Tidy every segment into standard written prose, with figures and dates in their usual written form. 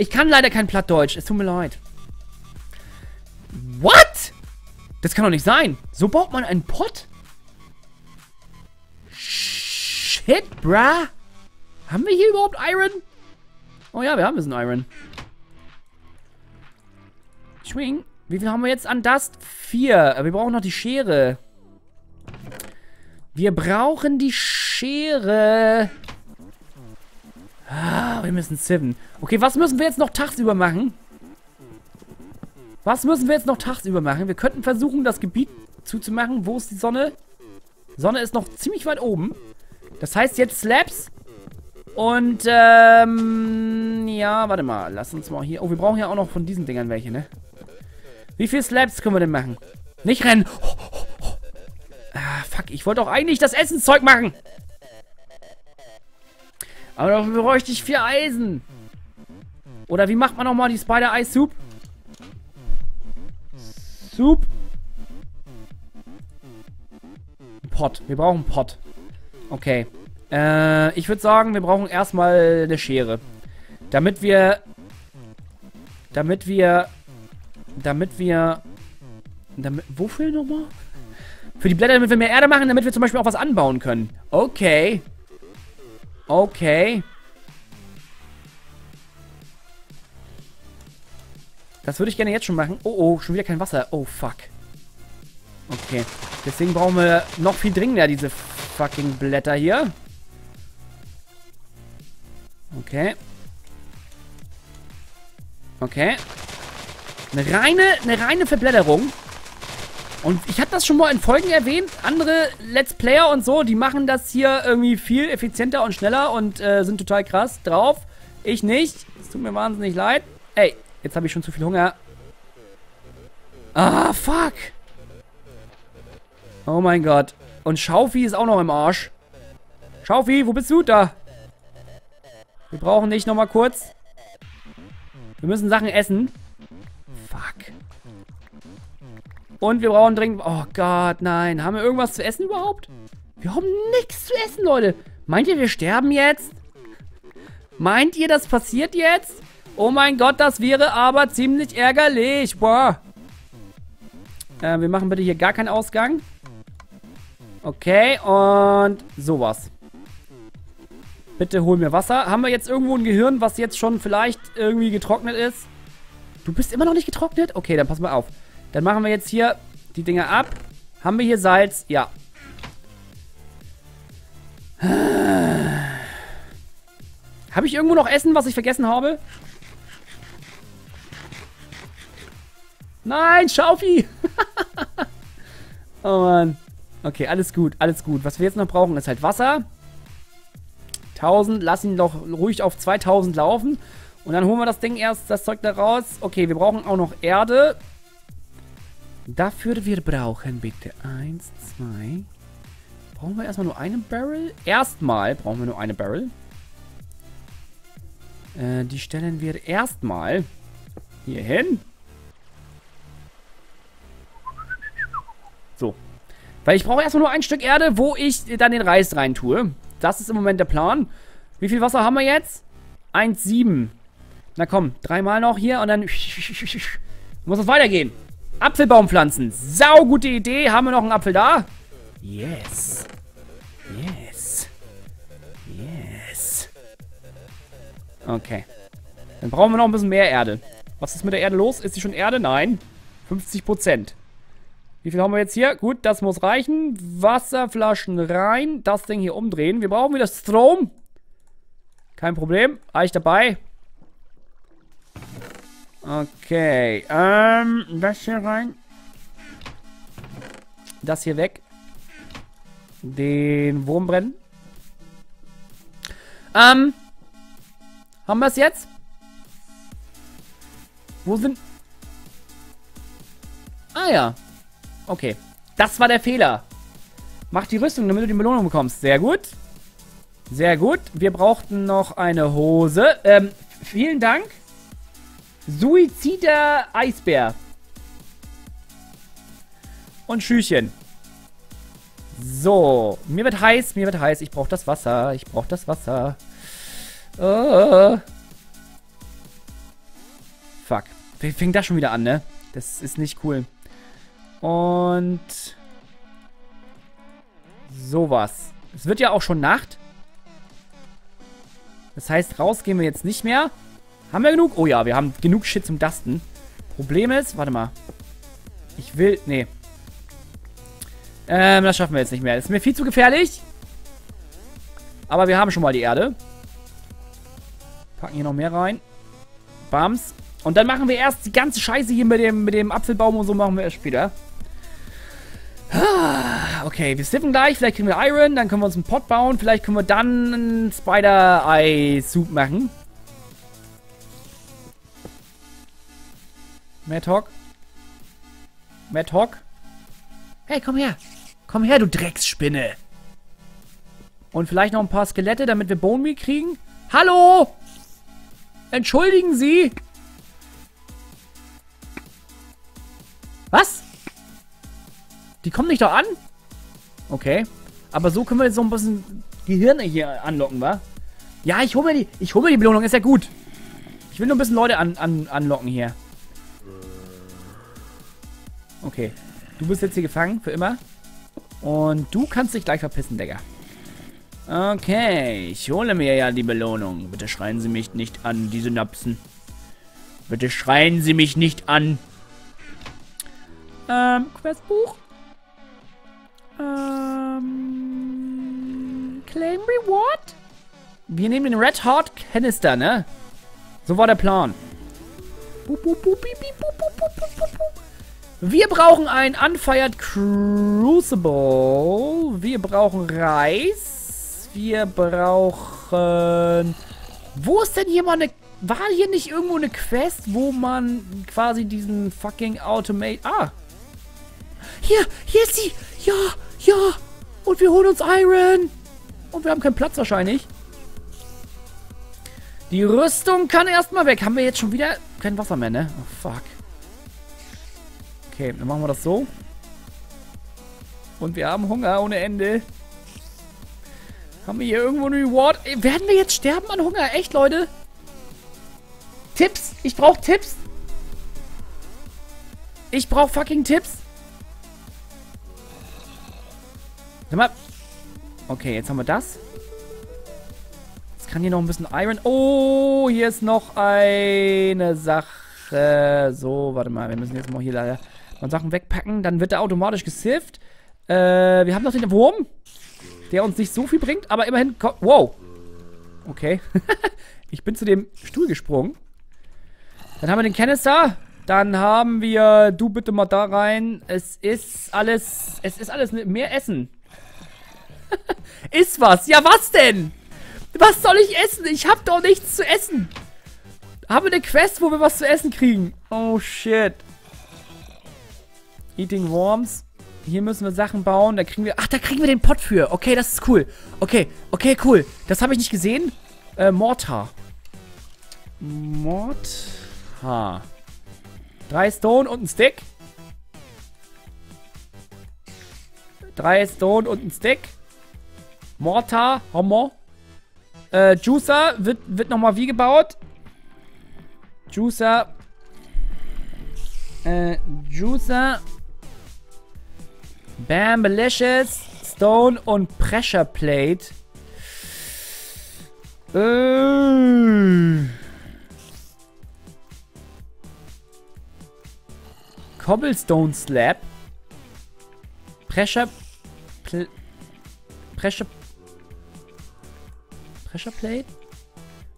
Ich kann leider kein Plattdeutsch. Es tut mir leid. What? Das kann doch nicht sein. So baut man einen Pott? Shit, brah. Haben wir hier überhaupt Iron? Oh ja, wir haben ein bisschen Iron. Schwing. Wie viel haben wir jetzt an Dust? 4. Wir brauchen noch die Schere. Wir brauchen die Schere. Ah, wir müssen zippen. Okay, was müssen wir jetzt noch tagsüber machen? Was müssen wir jetzt noch tagsüber machen? Wir könnten versuchen, das Gebiet zuzumachen. Wo ist die Sonne? Sonne ist noch ziemlich weit oben. Das heißt jetzt Slabs. Und, ja, warte mal. Lass uns mal hier... Oh, wir brauchen ja auch noch von diesen Dingern welche, ne? Wie viele Slabs können wir denn machen? Nicht rennen! Oh, oh, oh. Ah, fuck. Ich wollte doch eigentlich das Essenszeug machen. Aber dafür bräuchte ich 4 Eisen. Oder wie macht man nochmal die Spider-Eye-Soup? Soup. Pot. Wir brauchen einen Pot. Okay. Ich würde sagen, wir brauchen erstmal eine Schere. Damit wir wofür nochmal? Für die Blätter, damit wir mehr Erde machen, damit wir zum Beispiel auch was anbauen können. Okay. Okay. Das würde ich gerne jetzt schon machen. Oh, oh, schon wieder kein Wasser. Oh, fuck. Okay. Deswegen brauchen wir noch viel dringender diese fucking Blätter hier. Okay. Okay. Eine reine Verblätterung. Und ich habe das schon mal in Folgen erwähnt. Andere Let's Player und so, die machen das hier irgendwie viel effizienter und schneller und sind total krass drauf. Ich nicht. Es tut mir wahnsinnig leid. Ey, jetzt habe ich schon zu viel Hunger. Ah, fuck. Oh mein Gott. Und Schaufi ist auch noch im Arsch. Schaufi, wo bist du da? Wir brauchen dich nochmal kurz. Wir müssen Sachen essen. Fuck. Und wir brauchen dringend... Oh Gott, nein. Haben wir irgendwas zu essen überhaupt? Wir haben nichts zu essen, Leute. Meint ihr, wir sterben jetzt? Meint ihr, das passiert jetzt? Oh mein Gott, das wäre aber ziemlich ärgerlich. Boah. Wir machen bitte hier gar keinen Ausgang. Okay, und sowas. Bitte hol mir Wasser. Haben wir jetzt irgendwo ein Gehirn, was jetzt schon vielleicht irgendwie getrocknet ist? Du bist immer noch nicht getrocknet? Okay, dann pass mal auf. Dann machen wir jetzt hier die Dinger ab. Haben wir hier Salz? Ja. Habe ich irgendwo noch Essen, was ich vergessen habe? Nein, Schaufi! Oh Mann. Okay, alles gut, alles gut. Was wir jetzt noch brauchen, ist halt Wasser. 1000, lass ihn doch ruhig auf 2000 laufen. Und dann holen wir das Ding erst, das Zeug da raus. Okay, wir brauchen auch noch Erde. Dafür wir brauchen bitte 1, 2. Brauchen wir erstmal nur eine Barrel? Erstmal brauchen wir nur eine Barrel. Die stellen wir erstmal hier hin. So. Weil ich brauche erstmal nur ein Stück Erde, wo ich dann den Reis rein tue. Das ist im Moment der Plan. Wie viel Wasser haben wir jetzt? 1,7. Na komm, 3 Mal noch hier und dann muss es weitergehen. Apfelbaum pflanzen. Sau gute Idee. Haben wir noch einen Apfel da? Yes. Yes. Yes. Okay. Dann brauchen wir noch ein bisschen mehr Erde. Was ist mit der Erde los? Ist sie schon Erde? Nein. 50%. Wie viel haben wir jetzt hier? Gut, das muss reichen. Wasserflaschen rein. Das Ding hier umdrehen. Wir brauchen wieder Strom. Kein Problem. Eich dabei. Okay. Das hier rein. Das hier weg. Den Wurm brennen. Haben wir es jetzt? Wo sind... Ah ja. Okay. Das war der Fehler. Mach die Rüstung, damit du die Belohnung bekommst. Sehr gut. Sehr gut. Wir brauchten noch eine Hose. Vielen Dank. Suizider Eisbär. Und Schüchchen. So. Mir wird heiß, mir wird heiß. Ich brauche das Wasser. Ich brauche das Wasser. Fuck. Fängt das schon wieder an, ne? Das ist nicht cool. Und sowas. Es wird ja auch schon Nacht. Das heißt, raus gehen wir jetzt nicht mehr. Haben wir genug? Oh ja, wir haben genug Shit zum Dusten. Problem ist, warte mal. Ich will, nee. Das schaffen wir jetzt nicht mehr. Das ist mir viel zu gefährlich. Aber wir haben schon mal die Erde. Packen hier noch mehr rein. Bams. Und dann machen wir erst die ganze Scheiße hier mit dem Apfelbaum und so machen wir erst später. Okay, wir sniffen gleich. Vielleicht kriegen wir Iron. Dann können wir uns einen Pot bauen. Vielleicht können wir dann einen Spider-Eye-Soup machen. Madhawk. Madhawk. Hey, komm her. Komm her, du Drecksspinne. Und vielleicht noch ein paar Skelette, damit wir Bone Meal kriegen. Hallo! Entschuldigen Sie! Was? Die kommen nicht doch an? Okay. Aber so können wir jetzt so ein bisschen die Hirne hier anlocken, wa? Ja, ich hol mir die Belohnung, ist ja gut. Ich will nur ein bisschen Leute anlocken hier. Okay. Du bist jetzt hier gefangen, für immer. Und du kannst dich gleich verpissen, Digga. Okay, ich hole mir ja die Belohnung. Bitte schreien Sie mich nicht an, die Synapsen. Bitte schreien Sie mich nicht an. Questbuch. Claim Reward? Wir nehmen den Red Heart Canister, ne? So war der Plan. Wir brauchen ein Unfired Crucible. Wir brauchen Reis. Wir brauchen... Wo ist denn hier mal eine... War hier nicht irgendwo eine Quest, wo man quasi diesen fucking Automate... Ah! Hier ist sie! Ja, ja! Und wir holen uns Iron! Und wir haben keinen Platz wahrscheinlich. Die Rüstung kann erstmal weg. Haben wir jetzt schon wieder kein Wasser mehr, ne? Oh, fuck. Okay, dann machen wir das so. Und wir haben Hunger ohne Ende. Haben wir hier irgendwo einen Reward? Werden wir jetzt sterben an Hunger? Echt, Leute? Tipps? Ich brauche Tipps. Ich brauche fucking Tipps. Sag mal. Okay, jetzt haben wir das. Jetzt kann hier noch ein bisschen Iron. Oh, hier ist noch eine Sache. So, warte mal. Wir müssen jetzt mal hier leider mal Sachen wegpacken. Dann wird er automatisch gesifft. Wir haben noch den Wurm. Der uns nicht so viel bringt, aber immerhin... Wow! Okay. Ich bin zu dem Stuhl gesprungen. Dann haben wir den Canister. Dann haben wir... Du bitte mal da rein. Es ist alles... Mehr Essen. Ist was? Ja, was denn? Was soll ich essen? Ich hab doch nichts zu essen. Haben wir eine Quest, wo wir was zu essen kriegen? Oh, shit. Eating Worms. Hier müssen wir Sachen bauen, da kriegen wir... Ach, da kriegen wir den Pott für. Okay, das ist cool. Okay, cool. Das habe ich nicht gesehen. Mortar. Mortar. 3 Stone und ein Stick. 3 Stone und ein Stick. Mortar. Homo. Juicer. Wird nochmal wie gebaut? Juicer. Juicer. Bambalicious, Stone und Pressure Plate. CobbleStone Slab. Pressure Plate?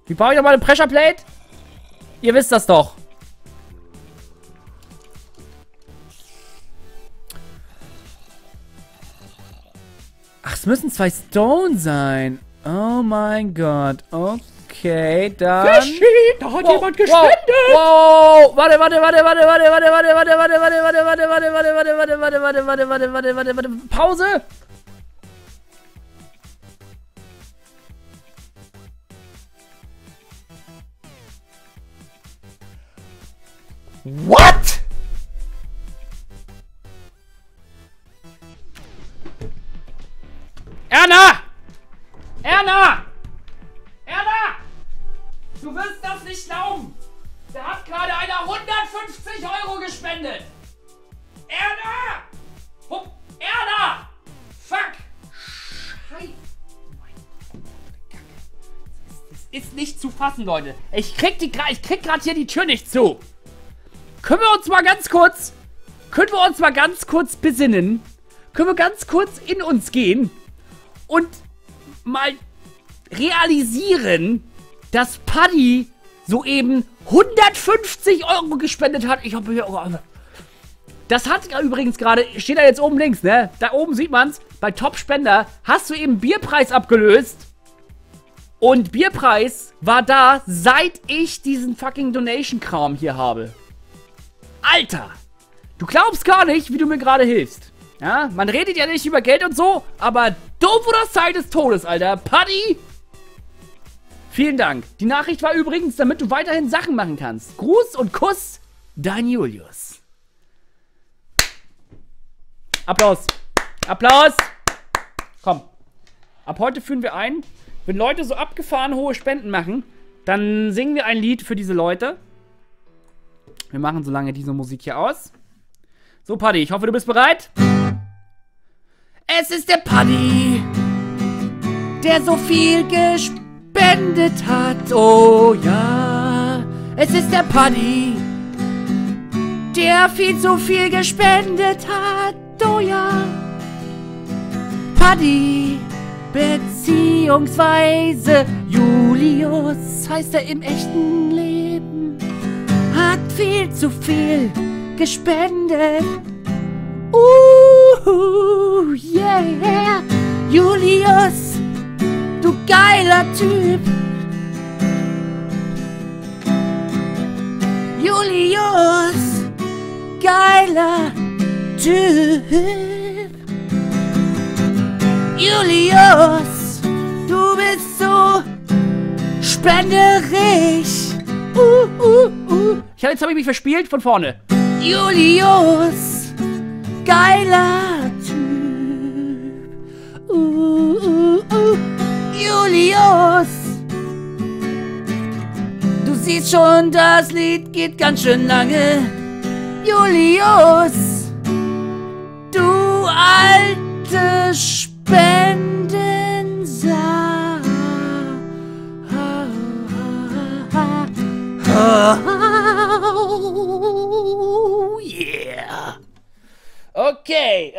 Wie baue ich nochmal eine Pressure Plate? Ihr wisst das doch. Es müssen 2 Stone sein. Oh mein Gott. Okay, dann... Fischi, da hat jemand gespendet. Wow, warte, Pause. What? Erna! Erna! Erna! Du wirst das nicht glauben! Da hat gerade einer 50 Euro gespendet. Erna! Hup, Erna! Fuck! Scheiße! Das ist nicht zu fassen, Leute. Ich krieg gerade hier die Tür nicht zu. Können wir uns mal ganz kurz besinnen? Können wir ganz kurz in uns gehen und mal realisieren, dass Paddy soeben 150 Euro gespendet hat. Ich habe hier auch... Das hat übrigens gerade... Steht da jetzt oben links, ne? Da oben sieht man's. Bei Top-Spender hast du eben Bierpreis abgelöst. Und Bierpreis war da, seit ich diesen fucking Donation-Kram hier habe. Alter! Du glaubst gar nicht, wie du mir gerade hilfst. Ja? Man redet ja nicht über Geld und so, aber doof oder Zeit des Todes, Alter. Paddy! Vielen Dank. Die Nachricht war übrigens, damit du weiterhin Sachen machen kannst. Gruß und Kuss, dein Julius. Applaus. Applaus. Komm. Ab heute führen wir ein, wenn Leute so abgefahren hohe Spenden machen, dann singen wir ein Lied für diese Leute. Wir machen so lange diese Musik hier aus. So, Paddy, ich hoffe, du bist bereit. Es ist der Paddy, der so viel gespendet hat, oh ja. Es ist der Paddy, der viel zu viel gespendet hat, oh ja. Paddy, beziehungsweise Julius heißt er im echten Leben, hat viel zu viel gespendet. Yeah, Julius, du geiler Typ. Julius, geiler Typ. Julius, du bist so spenderig. Jetzt habe ich mich verspielt von vorne. Julius, geiler Typ. Julius, du siehst schon, das Lied geht ganz schön lange. Julius, du alte Spendensack. Oh, yeah. Okay.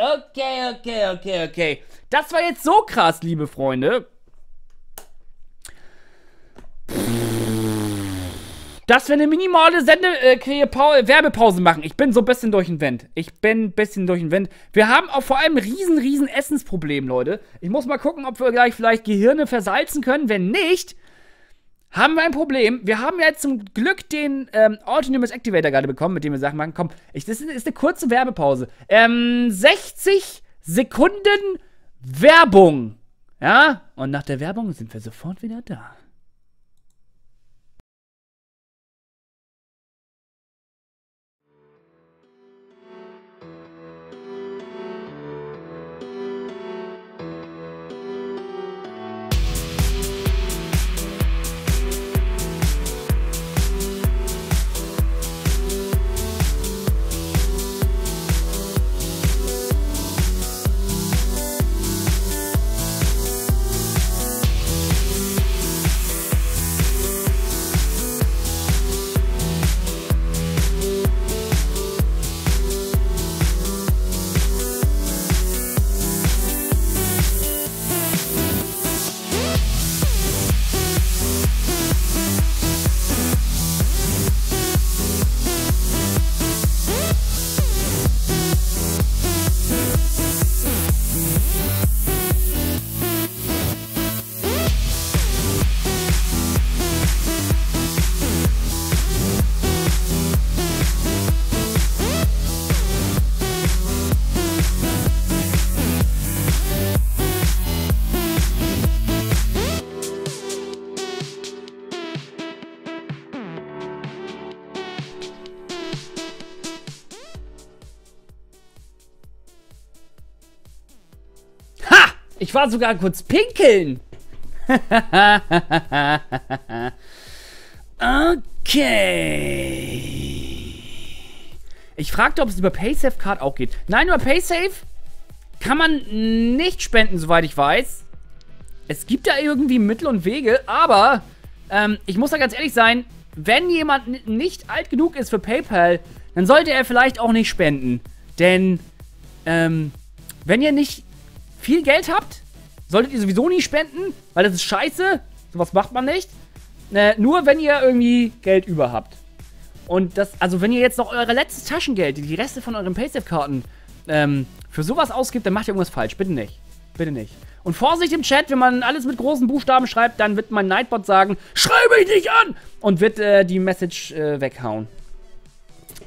Das war jetzt so krass, liebe Freunde. Dass wir eine minimale Werbepause machen. Ich bin so ein bisschen durch den Wind. Wir haben auch vor allem ein riesen Essensproblem, Leute. Ich muss mal gucken, ob wir gleich vielleicht Gehirne versalzen können. Wenn nicht, haben wir ein Problem. Wir haben ja jetzt zum Glück den Autonomous Activator gerade bekommen, mit dem wir Sachen machen. Komm, das ist eine kurze Werbepause. 60 Sekunden Werbung. Ja, und nach der Werbung sind wir sofort wieder da. Ich war sogar kurz pinkeln. Okay. Ich fragte, ob es über Paysafe Card auch geht. Nein, über Paysafe kann man nicht spenden, soweit ich weiß. Es gibt da irgendwie Mittel und Wege, aber ich muss da ganz ehrlich sein, wenn jemand nicht alt genug ist für PayPal, dann sollte er vielleicht auch nicht spenden. Denn wenn ihr nicht viel Geld habt, solltet ihr sowieso nie spenden, weil das ist scheiße. Sowas macht man nicht. Nur wenn ihr irgendwie Geld über habt. Und das, also wenn ihr jetzt noch eure letztes Taschengeld, die Reste von euren Paysafe-Karten, für sowas ausgibt, dann macht ihr irgendwas falsch. Bitte nicht. Bitte nicht. Und Vorsicht im Chat, wenn man alles mit großen Buchstaben schreibt, dann wird mein Nightbot sagen, schreib mich nicht an! Und wird die Message weghauen.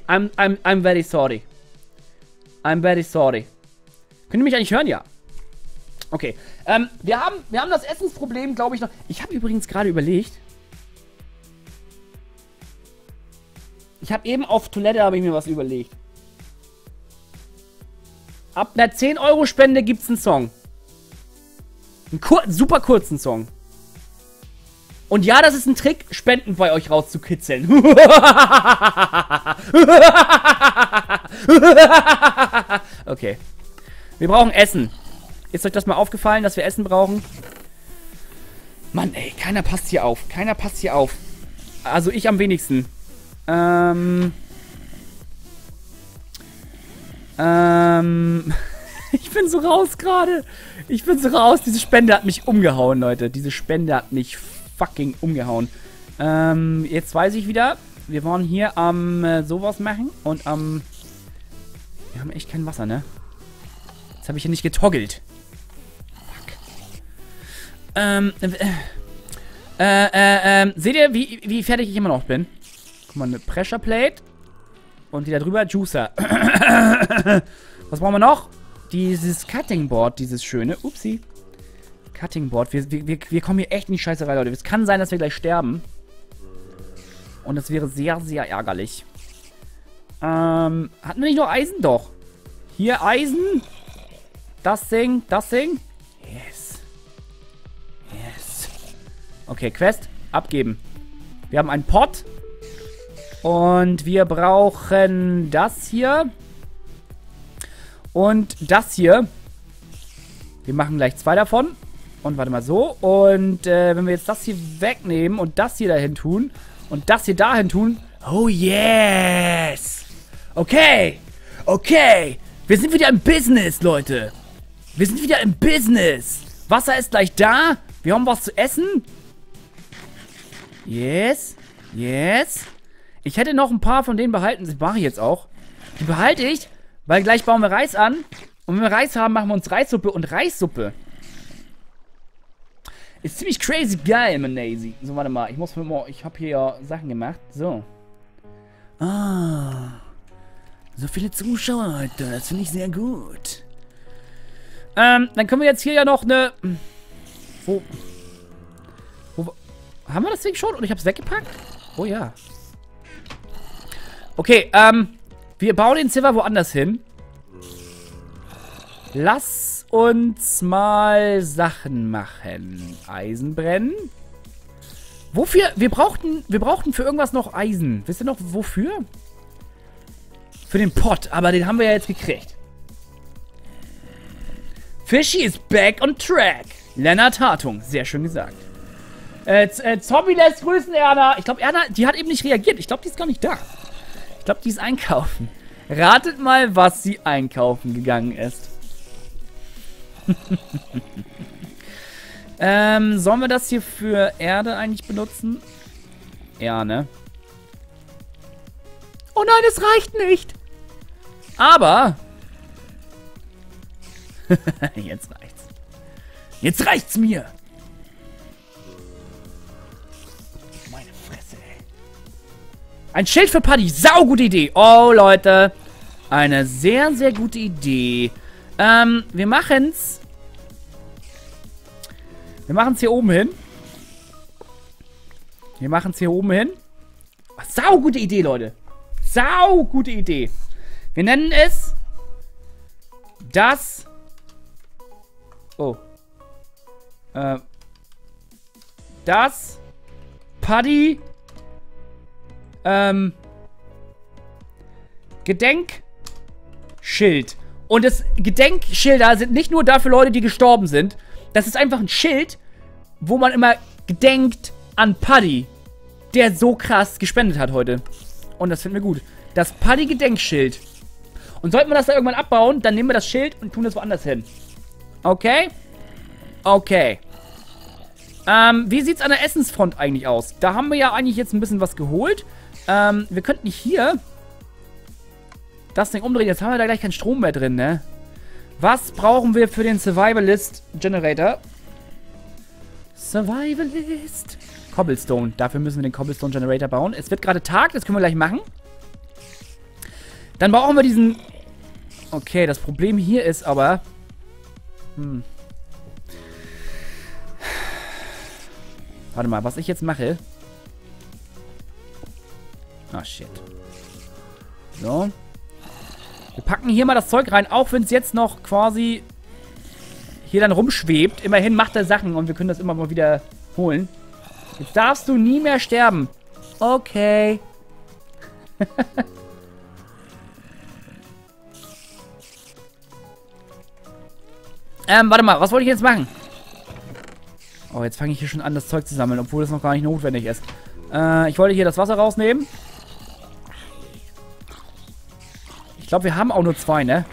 I'm very sorry. I'm very sorry. Könnt ihr mich eigentlich hören? Ja. Okay. Wir haben das Essensproblem, glaube ich, noch. Ich habe übrigens gerade überlegt. Ich habe eben auf Toilette, habe ich mir was überlegt. Ab einer 10-Euro-Spende gibt es einen Song. Einen super kurzen Song. Und ja, das ist ein Trick, Spenden bei euch rauszukitzeln. Okay. Wir brauchen Essen. Ist euch das mal aufgefallen, dass wir Essen brauchen? Mann, ey, keiner passt hier auf. Keiner passt hier auf. Also ich am wenigsten. Ich bin so raus gerade. Ich bin so raus. Diese Spende hat mich umgehauen, Leute. Diese Spende hat mich fucking umgehauen. Jetzt weiß ich wieder. Wir wollen hier am sowas machen und am... wir haben echt kein Wasser, ne? Das habe ich ja nicht getoggelt. Fuck. Seht ihr, wie fertig ich immer noch bin? Guck mal, eine Pressure Plate. Und die da drüber, Juicer. Was brauchen wir noch? Dieses Cutting Board, dieses schöne. Upsi. Cutting Board. Wir kommen hier echt in die Scheiße rein, Leute. Es kann sein, dass wir gleich sterben. Und das wäre sehr, sehr ärgerlich. Hatten wir nicht noch Eisen? Doch. Hier Eisen. Das Ding, das Ding. Yes. Yes. Okay, Quest. Abgeben. Wir haben einen Pot. Und wir brauchen das hier. Und das hier. Wir machen gleich zwei davon. Und warte mal so. Und wenn wir jetzt das hier wegnehmen und das hier dahin tun. Und das hier dahin tun. Oh yes. Okay. Okay. Wir sind wieder im Business, Leute. Wir sind wieder im Business. Wasser ist gleich da. Wir haben was zu essen. Yes. Yes. Ich hätte noch ein paar von denen behalten. Das mache ich jetzt auch. Die behalte ich. Weil gleich bauen wir Reis an. Und wenn wir Reis haben, machen wir uns Reissuppe. Und Reissuppe ist ziemlich crazy geil, Manasi. So, warte mal. Ich habe hier ja Sachen gemacht. So. Ah. So viele Zuschauer heute. Das finde ich sehr gut. Dann können wir jetzt hier ja noch eine... Wo haben wir das Ding schon? Und ich habe es weggepackt? Oh ja. Okay, wir bauen den Silver woanders hin. Lass uns mal Sachen machen. Eisen brennen. Wofür? Wir brauchten für irgendwas noch Eisen. Wisst ihr noch, wofür? Für den Pot, aber den haben wir ja jetzt gekriegt. Fishy is back on track. Lennart Hartung, sehr schön gesagt. Zombie lässt grüßen, Erna. Ich glaube, Erna, die hat eben nicht reagiert. Ich glaube, die ist gar nicht da. Ich glaube, die ist einkaufen. Ratet mal, was sie einkaufen gegangen ist. Sollen wir das hier für Erde eigentlich benutzen? Ja, ne? Oh nein, es reicht nicht. Aber. Jetzt reicht's. Jetzt reicht's mir. Ein Schild für Paddy. Sau gute Idee. Oh, Leute. Eine sehr, sehr gute Idee. Wir machen's. Wir machen's hier oben hin. Wir machen's hier oben hin. Ach, sau gute Idee, Leute. Sau gute Idee. Wir nennen es das. Oh. Das Paddy. Gedenkschild. Und das Gedenkschilder sind nicht nur dafür Leute, die gestorben sind. Das ist einfach ein Schild, wo man immer gedenkt an Paddy, der so krass gespendet hat heute. Und das finden wir gut. Das Paddy-Gedenkschild. Und sollten wir das da irgendwann abbauen, dann nehmen wir das Schild und tun das woanders hin. Okay? Okay. Wie sieht es an der Essensfront eigentlich aus? Da haben wir ja eigentlich jetzt ein bisschen was geholt. Wir könnten hier das Ding umdrehen. Jetzt haben wir da gleich keinen Strom mehr drin, ne? Was brauchen wir für den Survivalist Generator? Survivalist. Cobblestone. Dafür müssen wir den Cobblestone Generator bauen. Es wird gerade Tag, das können wir gleich machen. Dann brauchen wir diesen... Okay, das Problem hier ist aber... Warte mal, was ich jetzt mache... Ah, shit. So. Wir packen hier mal das Zeug rein, auch wenn es jetzt noch quasi hier dann rumschwebt. Immerhin macht er Sachen und wir können das immer mal wieder holen. Jetzt darfst du nie mehr sterben. Okay. Warte mal, was wollte ich jetzt machen? Oh, jetzt fange ich hier schon an, das Zeug zu sammeln, obwohl das noch gar nicht notwendig ist. Ich wollte hier das Wasser rausnehmen. Ich glaube, wir haben auch nur 2, ne?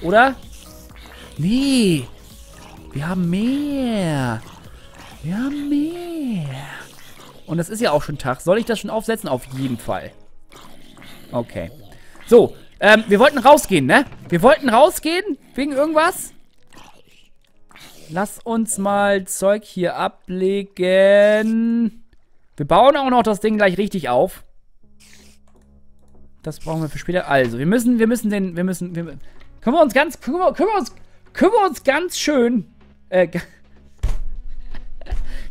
Oder? Nee. Wir haben mehr. Wir haben mehr. Und das ist ja auch schon Tag. Soll ich das schon aufsetzen? Auf jeden Fall. Okay. So. Wir wollten rausgehen, ne? Wir wollten rausgehen wegen irgendwas. Lass uns mal Zeug hier ablegen. Wir bauen auch noch das Ding gleich richtig auf. Das brauchen wir für später. Also, können wir uns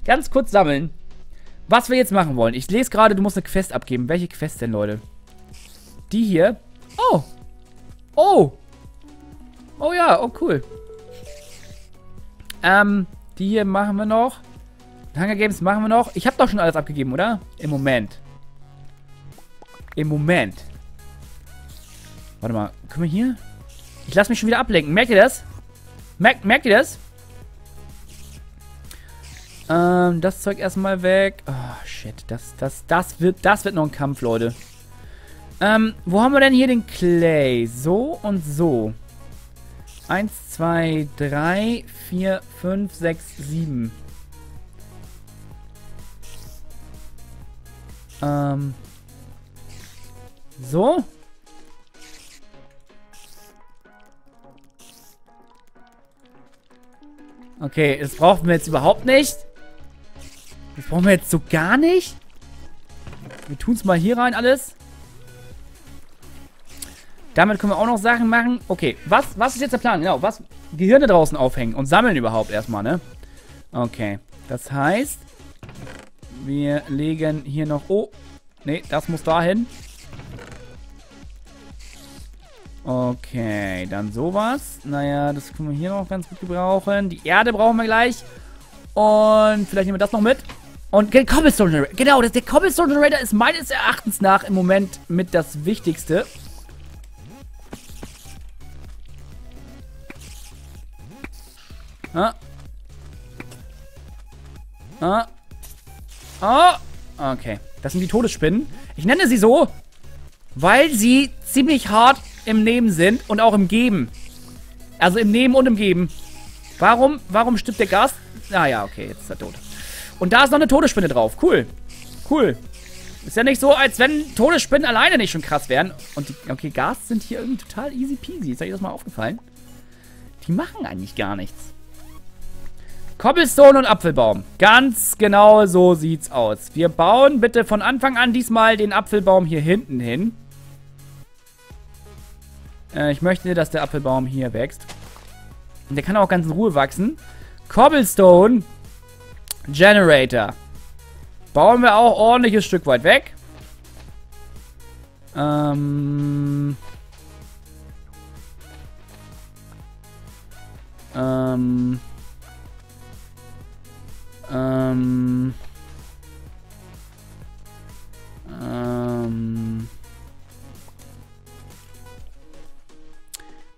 ganz kurz sammeln, was wir jetzt machen wollen. Ich lese gerade, du musst eine Quest abgeben. Welche Quest denn, Leute? Die hier. Oh. Oh. Oh ja, oh cool. Die hier machen wir noch. Hunger Games machen wir noch. Ich habe doch schon alles abgegeben, oder? Im Moment. Im Moment. Warte mal, können wir hier? Ich lasse mich schon wieder ablenken. Merkt ihr das? Merkt ihr das? Das Zeug erstmal weg. Oh, shit. Das wird noch ein Kampf, Leute. Wo haben wir denn hier den Clay? So und so. 1, 2, 3, 4, 5, 6, 7. So. Okay, das brauchen wir jetzt überhaupt nicht. Das brauchen wir jetzt so gar nicht. Wir tun es mal hier rein alles. Damit können wir auch noch Sachen machen. Okay, was ist jetzt der Plan? Genau, was? Gehirne draußen aufhängen und sammeln überhaupt erstmal, ne? Okay, das heißt, wir legen hier noch... Oh, nee, das muss dahin. Okay, dann sowas. Naja, das können wir hier noch ganz gut gebrauchen. Die Erde brauchen wir gleich. Und vielleicht nehmen wir das noch mit. Und den Cobblestone Generator. Genau, der Cobblestone Generator ist meines Erachtens nach im Moment mit das Wichtigste. Ah. Ah. Ah. Okay, das sind die Todesspinnen. Ich nenne sie so, weil sie ziemlich hart im Nehmen sind und auch im Geben. Also im Nehmen und im Geben. Warum stirbt der Gast? Ah ja, okay, jetzt ist er tot. Und da ist noch eine Todesspinne drauf. Cool. Cool. Ist ja nicht so, als wenn Todesspinnen alleine nicht schon krass wären. Und die, okay, Gast sind hier irgendwie total easy peasy. Ist euch das mal aufgefallen? Die machen eigentlich gar nichts. Cobblestone und Apfelbaum. Ganz genau so sieht's aus. Wir bauen bitte von Anfang an diesmal den Apfelbaum hier hinten hin. Ich möchte, dass der Apfelbaum hier wächst. Und der kann auch ganz in Ruhe wachsen. Cobblestone Generator. Bauen wir auch ordentliches Stück weit weg.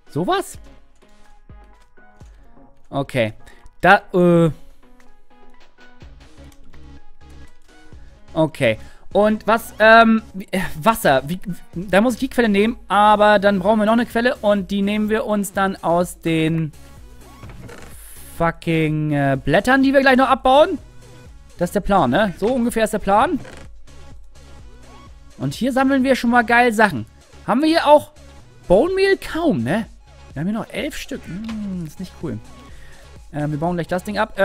Sowas? Okay. Da, okay. Und was, Wasser. Da muss ich die Quelle nehmen, aber dann brauchen wir noch eine Quelle und die nehmen wir uns dann aus den fucking Blättern, die wir gleich noch abbauen. Das ist der Plan, ne? So ungefähr ist der Plan. Und hier sammeln wir schon mal geil Sachen. Haben wir hier auch Bone Meal? Kaum, ne? Wir haben hier noch 11 Stück. Hm, ist nicht cool. Wir bauen gleich das Ding ab. Wir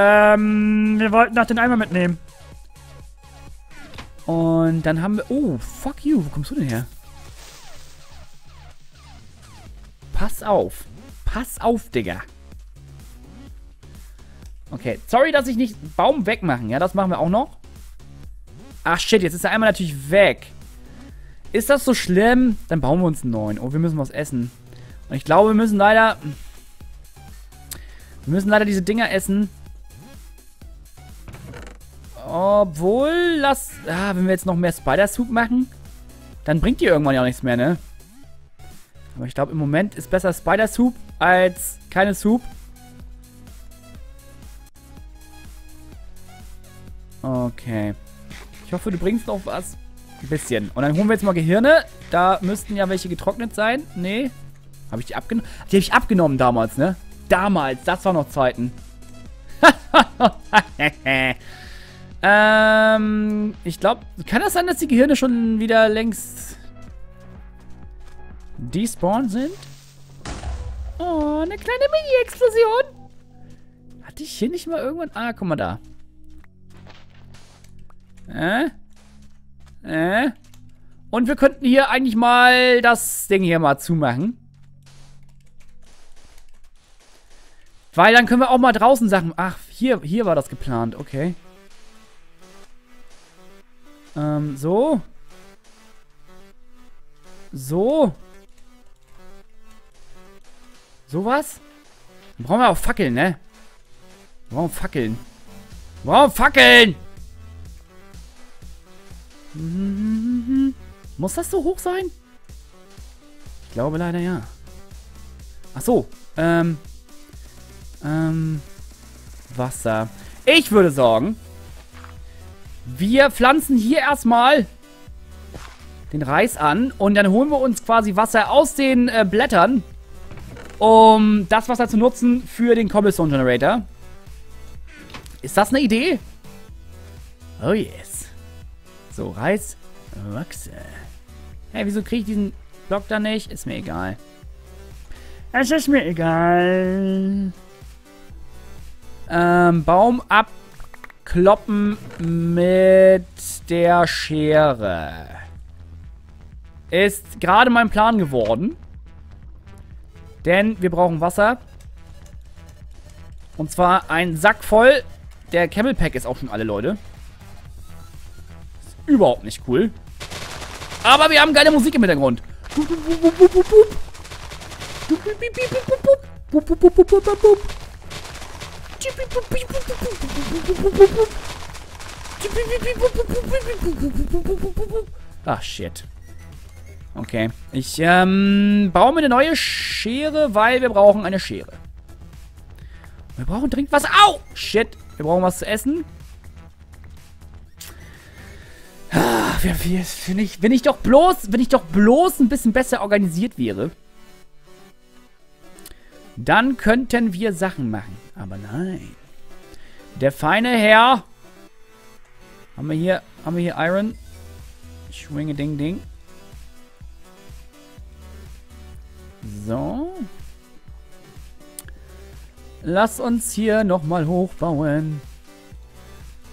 wollten noch den Eimer mitnehmen. Und dann haben wir... Oh, fuck you. Wo kommst du denn her? Pass auf. Pass auf, Digga. Okay, sorry, dass ich nicht... Baum wegmachen, ja? Das machen wir auch noch. Ach, shit, jetzt ist der Eimer natürlich weg. Ist das so schlimm? Dann bauen wir uns einen neuen. Oh, wir müssen was essen. Und ich glaube, wir müssen leider... Wir müssen leider diese Dinger essen. Obwohl, lass... Ah, wenn wir jetzt noch mehr Spider-Soup machen, dann bringt die irgendwann ja auch nichts mehr, ne? Aber ich glaube, im Moment ist besser Spider-Soup als keine Soup. Okay. Ich hoffe, du bringst noch was. Ein bisschen. Und dann holen wir jetzt mal Gehirne. Da müssten ja welche getrocknet sein. Nee. Habe ich die abgenommen? Die habe ich abgenommen damals, ne? Damals. Das war noch Zeiten. Ich glaube... Kann das sein, dass die Gehirne schon wieder längst... despawned sind? Oh, eine kleine Mini-Explosion. Hatte ich hier nicht mal irgendwann... Ah, guck mal da. Und wir könnten hier eigentlich mal das Ding hier mal zumachen. Weil dann können wir auch mal draußen Sachen... Ach, hier war das geplant. Okay. So. So. Sowas? Dann brauchen wir auch Fackeln, ne? Wir brauchen Fackeln. Wir brauchen Fackeln! Muss das so hoch sein? Ich glaube leider ja. Ach so. Wasser. Ich würde sagen, wir pflanzen hier erstmal den Reis an und dann holen wir uns quasi Wasser aus den Blättern, um das Wasser zu nutzen für den Cobblestone Generator. Ist das eine Idee? Oh yes. So, Reis, Wachse. Hey, wieso kriege ich diesen Block da nicht? Ist mir egal. Es ist mir egal. Baum ab. Kloppen mit der Schere. Ist gerade mein Plan geworden. Denn wir brauchen Wasser. Und zwar ein Sack voll. Der Camel Pack ist auch schon alle, Leute. Ist überhaupt nicht cool. Aber wir haben geile Musik im Hintergrund. Ach, shit. Okay. Ich baue mir eine neue Schere, weil wir brauchen eine Schere. Wir brauchen dringend was. Au! Shit. Wir brauchen was zu essen. Ach, wenn ich doch bloß ein bisschen besser organisiert wäre, dann könnten wir Sachen machen. Aber nein. Der feine Herr. Haben wir hier Iron? Schwinge Ding Ding. So. Lass uns hier nochmal hochbauen.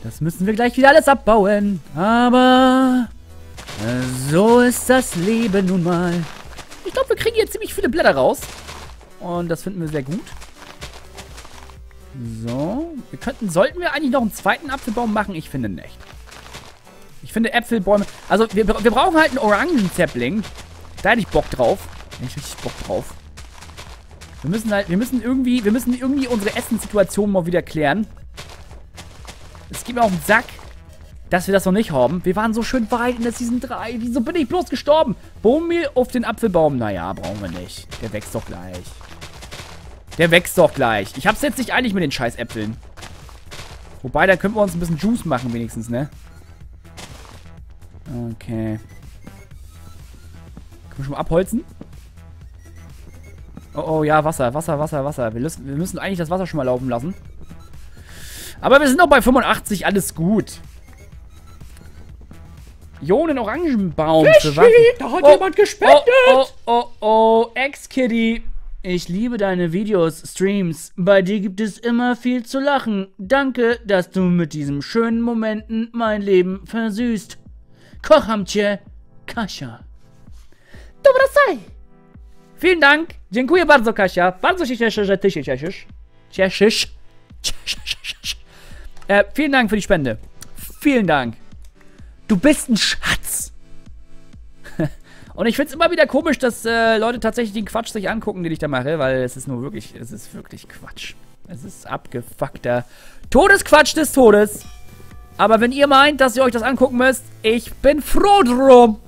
Das müssen wir gleich wieder alles abbauen. Aber so ist das Leben nun mal. Ich glaube, wir kriegen hier ziemlich viele Blätter raus. Und das finden wir sehr gut. So. Wir könnten, sollten wir eigentlich noch einen zweiten Apfelbaum machen? Ich finde nicht. Ich finde Äpfelbäume... Also, wir brauchen halt einen Orangenzäppling. Da hätte ich Bock drauf. Da hätte ich richtig Bock drauf. Wir müssen irgendwie unsere Essenssituation mal wieder klären. Es geht mir auf den Sack, dass wir das noch nicht haben. Wir waren so schön weit in der Season 3. Wieso bin ich bloß gestorben? Bohnmehl auf den Apfelbaum. Naja, brauchen wir nicht. Der wächst doch gleich. Der wächst doch gleich. Ich hab's jetzt nicht eilig mit den scheiß Äpfeln. Wobei, da könnten wir uns ein bisschen Juice machen wenigstens, ne? Okay. Können wir schon mal abholzen? Oh, oh, ja, Wasser, Wasser, Wasser, Wasser. Wir müssen eigentlich das Wasser schon mal laufen lassen. Aber wir sind noch bei 85, alles gut. Ionen Orangenbaum. Fischi, da hat jemand gespendet. Oh, oh, oh, oh, Ex-Kitty. Ich liebe deine Videos, Streams. Bei dir gibt es immer viel zu lachen. Danke, dass du mit diesen schönen Momenten mein Leben versüßt. Kochamtje, Kasia. Dobra sei. Vielen Dank. Dziękuję bardzo, Kasia. Bardzo się cieszę, że ty się cieszysz. Cieszysz. Vielen Dank für die Spende. Vielen Dank. Du bist ein Schatz. Und ich find's immer wieder komisch, dass Leute tatsächlich den Quatsch sich angucken, den ich da mache, weil es ist wirklich Quatsch. Es ist abgefuckter Todesquatsch des Todes. Aber wenn ihr meint, dass ihr euch das angucken müsst, ich bin froh drum.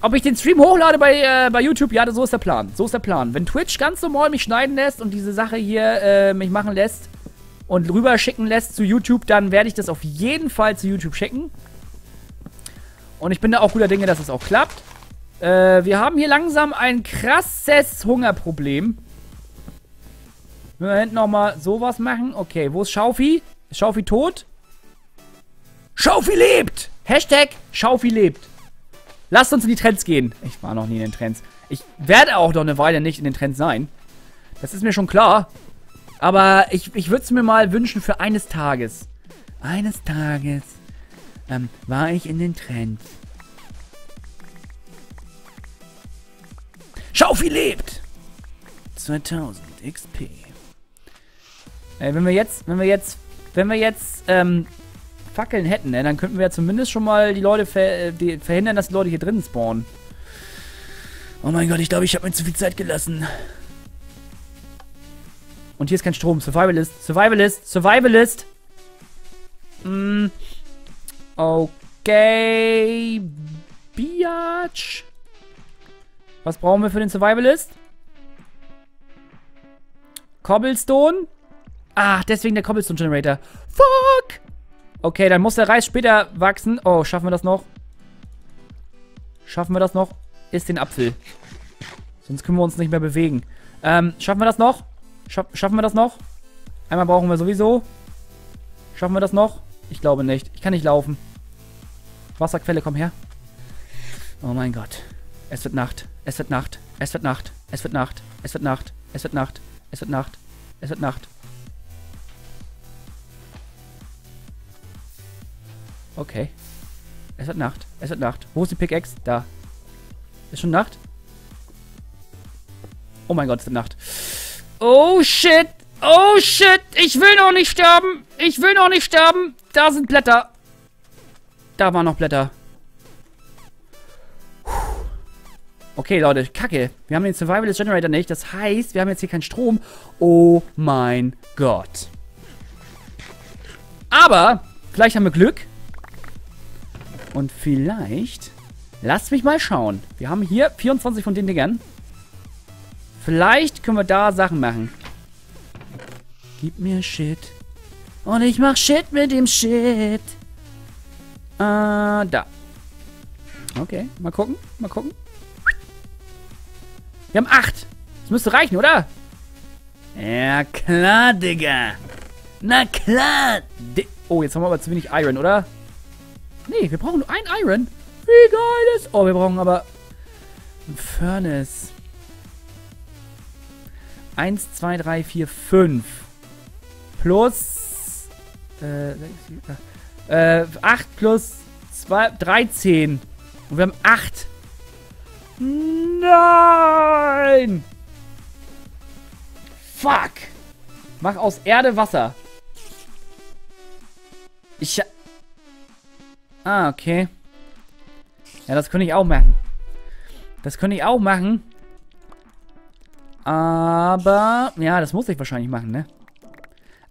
Ob ich den Stream hochlade bei YouTube? Ja, so ist der Plan. So ist der Plan. Wenn Twitch ganz normal mich schneiden lässt und diese Sache hier mich machen lässt und rüber schicken lässt zu YouTube, dann werde ich das auf jeden Fall zu YouTube schicken. Und ich bin da auch guter Dinge, dass das auch klappt. Wir haben hier langsam ein krasses Hungerproblem. Wenn wir hinten nochmal sowas machen. Okay, wo ist Schaufi? Ist Schaufi tot? Schaufi lebt! Hashtag Schaufi lebt. Lasst uns in die Trends gehen. Ich war noch nie in den Trends. Ich werde auch noch eine Weile nicht in den Trends sein. Das ist mir schon klar. Aber ich würde es mir mal wünschen für eines Tages. Eines Tages war ich in den Trends. Schaufi lebt! 2000 XP. Wenn wir jetzt Fackeln hätten, ne, dann könnten wir ja zumindest schon mal die Leute verhindern, dass die Leute hier drin spawnen. Oh mein Gott, ich glaube, ich habe mir zu viel Zeit gelassen. Und hier ist kein Strom. Survivalist, Survivalist, Survivalist. Okay. Biatch. Was brauchen wir für den Survivalist? Cobblestone. Ah, deswegen der Cobblestone Generator. Fuck! Okay, dann muss der Reis später wachsen. Oh, schaffen wir das noch? Schaffen wir das noch? Ist den Apfel. Sonst können wir uns nicht mehr bewegen. Schaffen wir das noch? Schaffen wir das noch? Einmal brauchen wir sowieso. Schaffen wir das noch? Ich glaube nicht. Ich kann nicht laufen. Wasserquelle, komm her. Oh mein Gott. Es wird Nacht. Es wird Nacht. Es wird Nacht. Es wird Nacht. Es wird Nacht. Es wird Nacht. Es wird Nacht. Es wird Nacht. Okay. Es wird Nacht. Es wird Nacht. Wo ist die Pickaxe? Da. Ist schon Nacht? Oh mein Gott, es wird Nacht. Oh shit. Oh shit. Ich will noch nicht sterben. Ich will noch nicht sterben. Da sind Blätter. Da waren noch Blätter. Okay, Leute. Kacke. Wir haben den Survivalist Generator nicht. Das heißt, wir haben jetzt hier keinen Strom. Oh mein Gott. Aber vielleicht haben wir Glück. Und vielleicht, lasst mich mal schauen. Wir haben hier 24 von den Dingern. Vielleicht können wir da Sachen machen. Gib mir Shit. Und ich mach Shit mit dem Shit. Da. Okay, mal gucken, mal gucken. Wir haben 8. Das müsste reichen, oder? Ja, klar, Digga. Na klar. Oh, jetzt haben wir aber zu wenig Iron, oder? Nee, wir brauchen nur ein Iron. Wie geil ist... Oh, wir brauchen aber... ein Furnace. 1, 2, 3, 4, 5. Plus... 8 plus... 2, 13. Und wir haben 8. Nein! Fuck! Mach aus Erde Wasser. Ah, okay. Ja, das könnte ich auch machen. Das könnte ich auch machen. Aber... ja, das muss ich wahrscheinlich machen, ne?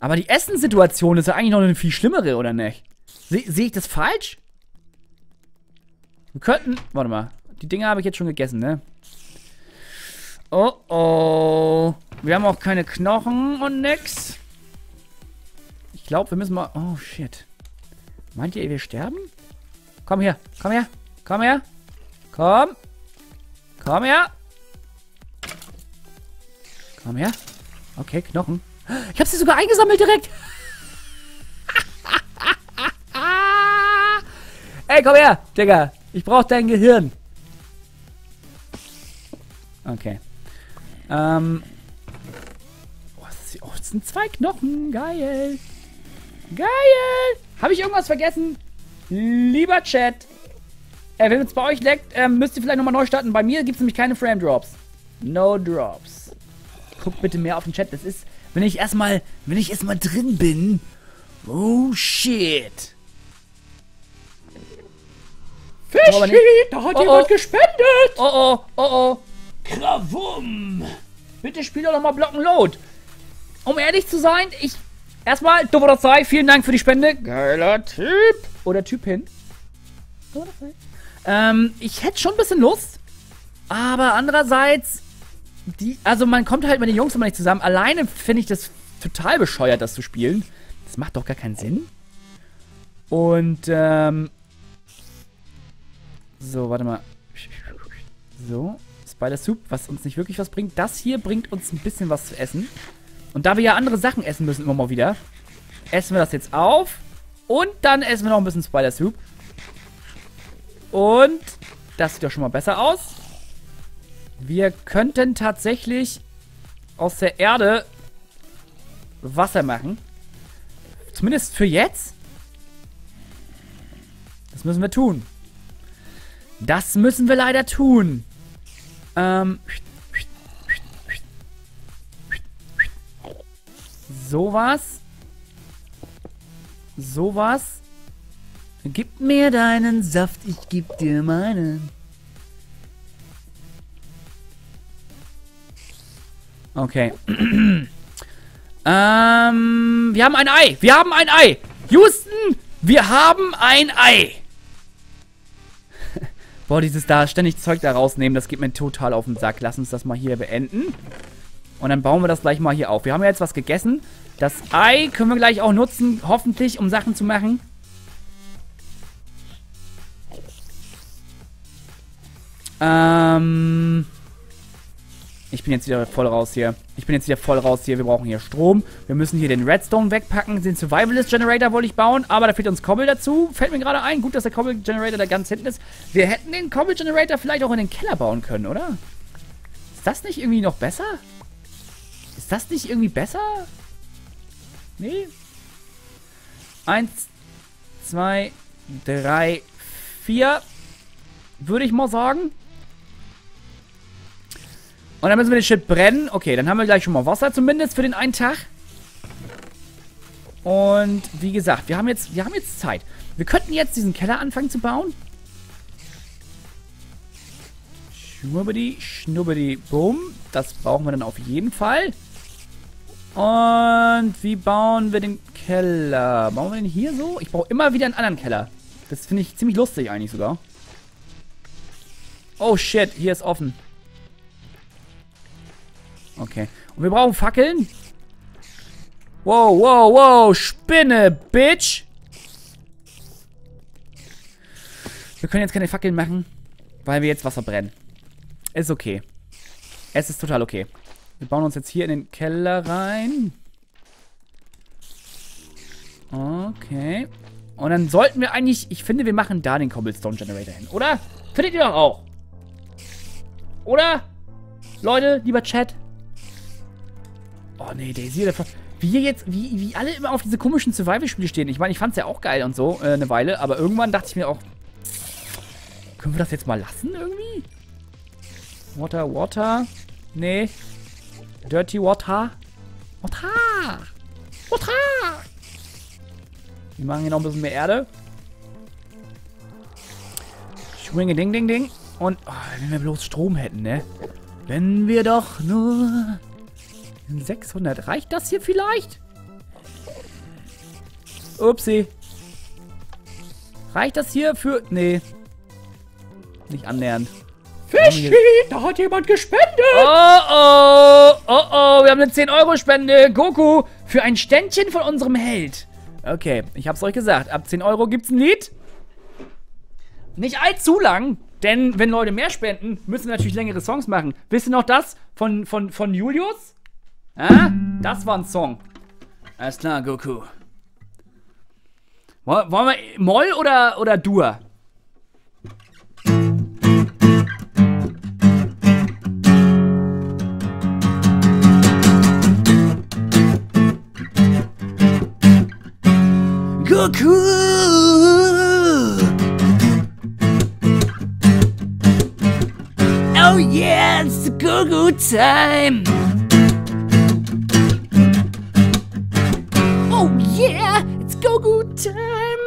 Aber die Essenssituation ist ja eigentlich noch eine viel schlimmere, oder nicht? Sehe ich das falsch? Wir könnten... Warte mal. Die Dinger habe ich jetzt schon gegessen, ne? Oh, oh. Wir haben auch keine Knochen und nix. Ich glaube, wir müssen mal... Oh, shit. Meint ihr, wir sterben? Komm her. Komm her. Komm her. Komm. Komm her. Komm her. Okay, Knochen. Ich habe sie sogar eingesammelt direkt. Ey, komm her, Digga. Ich brauche dein Gehirn. Okay. Oh, es sind 2 Knochen. Geil. Geil. Habe ich irgendwas vergessen? Lieber Chat. Wenn es bei euch leckt, müsst ihr vielleicht nochmal neu starten. Bei mir gibt es nämlich keine Frame Drops. No Drops. Guckt bitte mehr auf den Chat. Das ist... Wenn ich erstmal drin bin. Oh shit. Fischi, da hat jemand gespendet. Oh oh, oh oh. Krawum. Bitte spiel doch nochmal Block & Load. Um ehrlich zu sein, ich... Erstmal, Doborazai, vielen Dank für die Spende. Geiler Typ. Oder Typin. Ich hätte schon ein bisschen Lust. Aber andererseits... Also man kommt halt mit den Jungs immer nicht zusammen. Alleine finde ich das total bescheuert, das zu spielen. Das macht doch gar keinen Sinn. Und, so, warte mal. So, fisHC0p, was uns nicht wirklich was bringt. Das hier bringt uns ein bisschen was zu essen. Und da wir ja andere Sachen essen müssen immer mal wieder, essen wir das jetzt auf. Und dann essen wir noch ein bisschen fisHC0p. Und das sieht doch schon mal besser aus. Wir könnten tatsächlich aus der Erde Wasser machen. Zumindest für jetzt. Das müssen wir tun. Das müssen wir leider tun. Sowas. Sowas. Gib mir deinen Saft, ich geb dir meinen. Okay. Wir haben ein Ei. Wir haben ein Ei. Houston, wir haben ein Ei. Boah, dieses da ständig Zeug da rausnehmen, das geht mir total auf den Sack. Lass uns das mal hier beenden. Und dann bauen wir das gleich mal hier auf. Wir haben ja jetzt was gegessen. Das Ei können wir gleich auch nutzen, hoffentlich, um Sachen zu machen. Ich bin jetzt wieder voll raus hier. Wir brauchen hier Strom. Wir müssen hier den Redstone wegpacken. Den Survivalist Generator wollte ich bauen, aber da fehlt uns Cobble dazu. Fällt mir gerade ein. Gut, dass der Cobble Generator da ganz hinten ist. Wir hätten den Cobble Generator vielleicht auch in den Keller bauen können, oder? Ist das nicht irgendwie noch besser? Nee. 1, 2, 3, 4. Würde ich mal sagen. Und dann müssen wir den Shit brennen. Okay, dann haben wir gleich schon mal Wasser, zumindest für den einen Tag. Und wie gesagt, wir haben jetzt Zeit. Wir könnten jetzt diesen Keller anfangen zu bauen. Schnubbidi, schnubbidi, boom. Das brauchen wir dann auf jeden Fall. Und wie bauen wir den Keller? Bauen wir den hier so? Ich baue immer wieder einen anderen Keller. Das finde ich ziemlich lustig eigentlich sogar. Oh shit, hier ist offen. Okay. Und wir brauchen Fackeln. Wow, wow, wow. Spinne, Bitch. Wir können jetzt keine Fackeln machen, weil wir jetzt Wasser brennen. Ist okay. Es ist total okay. Wir bauen uns jetzt hier in den Keller rein. Okay. Und dann sollten wir eigentlich... Ich finde, wir machen da den Cobblestone Generator hin, oder? Findet ihr doch auch. Oder? Leute, lieber Chat. Oh nee, der ist hier der Fall. Wie alle immer auf diese komischen Survival-Spiele stehen. Ich meine, ich fand's ja auch geil und so, eine Weile. Aber irgendwann dachte ich mir auch, können wir das jetzt mal lassen irgendwie? Water, Water. Nee. Dirty Water. Water. Water. Wir machen hier noch ein bisschen mehr Erde. Schwinge, ding, ding, ding. Und, oh, wenn wir bloß Strom hätten, ne? Wenn wir doch nur... 600. Reicht das hier vielleicht? Upsi. Reicht das hier für... Nee. Nicht annähernd. Fischi, da hat jemand gespendet. Oh, wir haben eine 10-Euro-Spende. Goku, für ein Ständchen von unserem Held. Okay, ich hab's euch gesagt. Ab 10 Euro gibt's ein Lied. Nicht allzu lang, denn wenn Leute mehr spenden, müssen wir natürlich längere Songs machen. Wisst ihr noch das von Julius? Ah, das war ein Song. Alles klar, Goku. Wollen wir Moll oder Dur? Goku! Oh yeah, it's Goku time! Oh yeah, it's Goku time!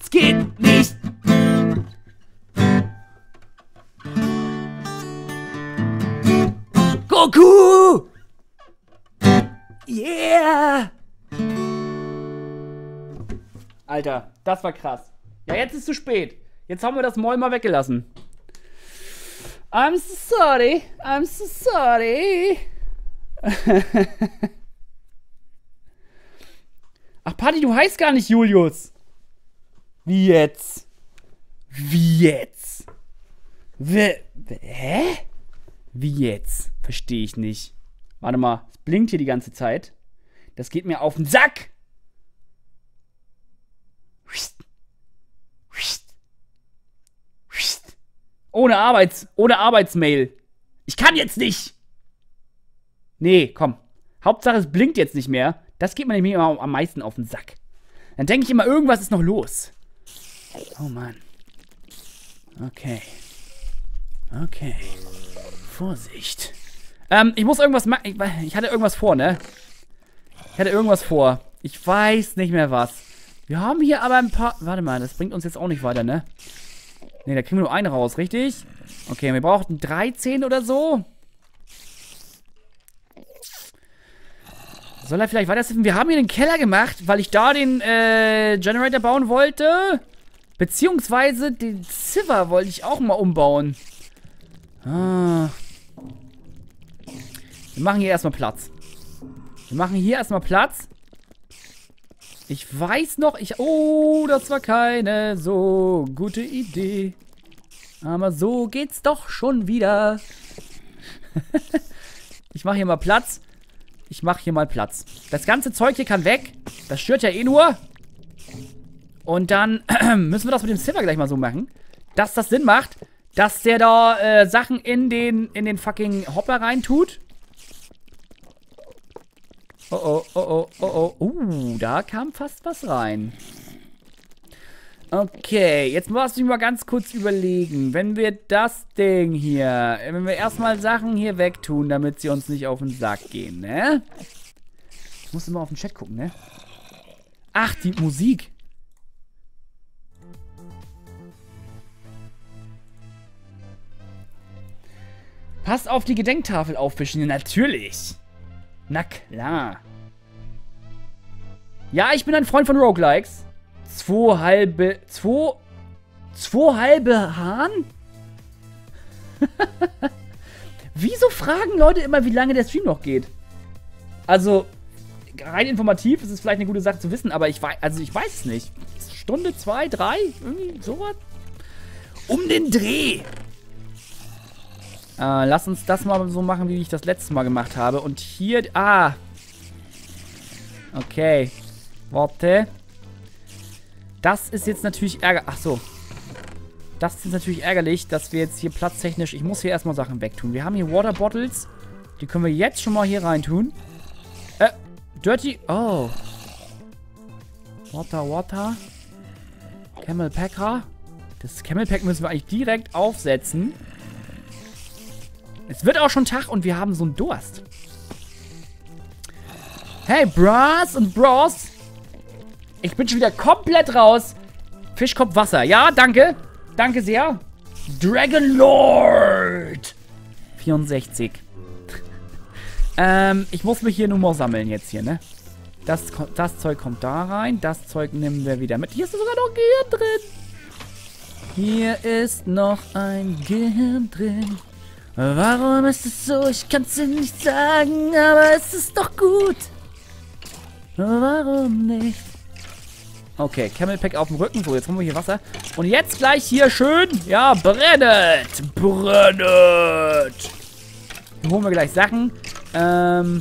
Es geht nicht! Goku! Yeah! Alter, das war krass. Ja, jetzt ist es zu spät. Jetzt haben wir das Moll mal weggelassen. I'm so sorry. I'm so sorry. Ach, Paddy, du heißt gar nicht Julius. Wie jetzt? Wie jetzt? Hä? Wie jetzt? Verstehe ich nicht. Warte mal, es blinkt hier die ganze Zeit. Das geht mir auf den Sack! Ohne Arbeitsmail. Ich kann jetzt nicht! Nee, komm. Hauptsache es blinkt jetzt nicht mehr. Das geht mir nämlich immer am meisten auf den Sack. Dann denke ich immer, irgendwas ist noch los. Oh Mann. Okay. Okay. Vorsicht. Ich muss irgendwas machen. Ich hatte irgendwas vor, ne? Ich hatte irgendwas vor. Ich weiß nicht mehr was. Wir haben hier aber ein paar... Warte mal, das bringt uns jetzt auch nicht weiter, ne? Ne, da kriegen wir nur einen raus, richtig? Okay, wir brauchten 13 oder so. Soll er vielleicht weiterhelfen? Wir haben hier den Keller gemacht, weil ich da den Generator bauen wollte. Beziehungsweise den Ziffer wollte ich auch mal umbauen. Ah... Wir machen hier erstmal Platz. Ich weiß noch, oh, das war keine so gute Idee. Aber so geht's doch schon wieder. Ich mache hier mal Platz. Das ganze Zeug hier kann weg. Das stört ja eh nur. Und dann müssen wir das mit dem Silver gleich mal so machen, dass das Sinn macht, dass der da Sachen in den fucking Hopper reintut. Da kam fast was rein. Okay, jetzt muss ich mal ganz kurz überlegen. Wenn wir das Ding hier... Wenn wir erstmal Sachen hier wegtun, damit sie uns nicht auf den Sack gehen, ne? Ich muss immer auf den Chat gucken, ne? Ach, die Musik. Passt auf die Gedenktafel aufwischen, natürlich. Na klar. Ja, ich bin ein Freund von Roguelikes. Zwei halbe Hahn? Wieso fragen Leute immer, wie lange der Stream noch geht? Also, rein informativ ist es vielleicht eine gute Sache zu wissen, aber ich weiß es nicht. Stunde, 2, 3? Irgendwie sowas? Um den Dreh! Lass uns das mal so machen, wie ich das letztes Mal gemacht habe. Und hier... Ah! Okay. Warte. Das ist jetzt natürlich ärgerlich. Ach so. Das ist natürlich ärgerlich, dass wir jetzt hier platztechnisch... Ich muss hier erstmal Sachen wegtun. Wir haben hier Water Bottles. Die können wir jetzt schon mal hier reintun. Dirty... Oh. Water. Camel Packer. Das Camel Pack müssen wir eigentlich direkt aufsetzen. Es wird auch schon Tag und wir haben so einen Durst. Hey, Bras und Bros. Ich bin schon wieder komplett raus. Fischkopf Wasser. Ja, danke. Danke sehr. Dragon Lord! 64. Ich muss mich hier nur mal sammeln jetzt hier, ne? Das Zeug kommt da rein. Das Zeug nehmen wir wieder mit. Hier ist sogar noch Gehirn drin. Hier ist noch ein Gehirn drin. Warum ist es so? Ich kann es dir nicht sagen, aber es ist doch gut. Warum nicht? Okay, Camelpack auf dem Rücken. So, jetzt haben wir hier Wasser. Und jetzt gleich hier schön, ja, brennet. Brennet. Dann holen wir gleich Sachen. Das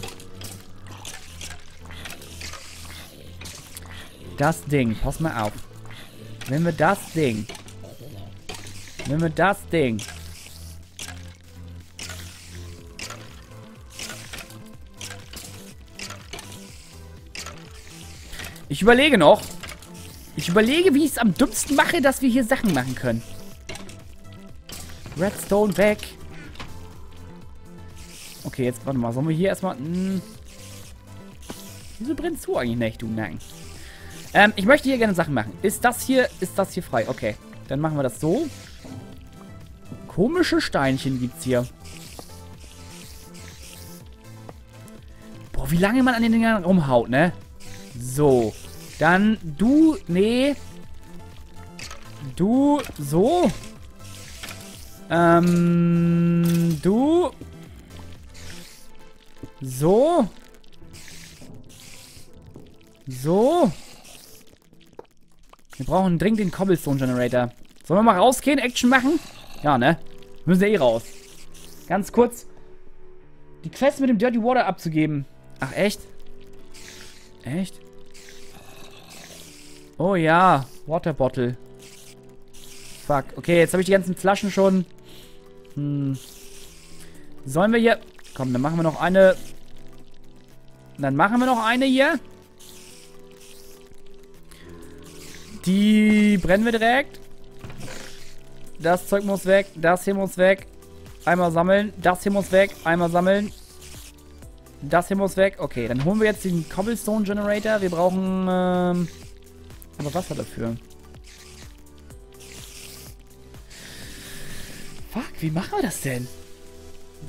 Ding, pass mal auf. Wenn wir das Ding. Ich überlege noch. Ich überlege, wie ich es am dümmsten mache, dass wir hier Sachen machen können. Redstone weg. Okay, jetzt warte mal. Sollen wir hier erstmal... Wieso brennst du eigentlich nicht, du Nacken? Ich möchte hier gerne Sachen machen. Ist das hier frei? Okay. Dann machen wir das so. Komische Steinchen gibt's hier. Boah, wie lange man an den Dingern rumhaut, ne? So. Dann du... Nee. Du... So. Du... So. So. Wir brauchen dringend den CobbleStone Generator. Sollen wir mal rausgehen, Action machen? Ja, ne? Wir müssen ja eh raus. Ganz kurz. Die Quest mit dem Dirty Water abzugeben. Ach, echt? Echt? Oh ja, Water Bottle. Fuck. Okay, jetzt habe ich die ganzen Flaschen schon. Sollen wir hier... Komm, dann machen wir noch eine... Dann machen wir noch eine hier. Die brennen wir direkt. Das Zeug muss weg. Das hier muss weg. Einmal sammeln. Das hier muss weg. Einmal sammeln. Das hier muss weg. Okay, dann holen wir jetzt den Cobblestone Generator. Wir brauchen aber Wasser dafür. Fuck, wie machen wir das denn?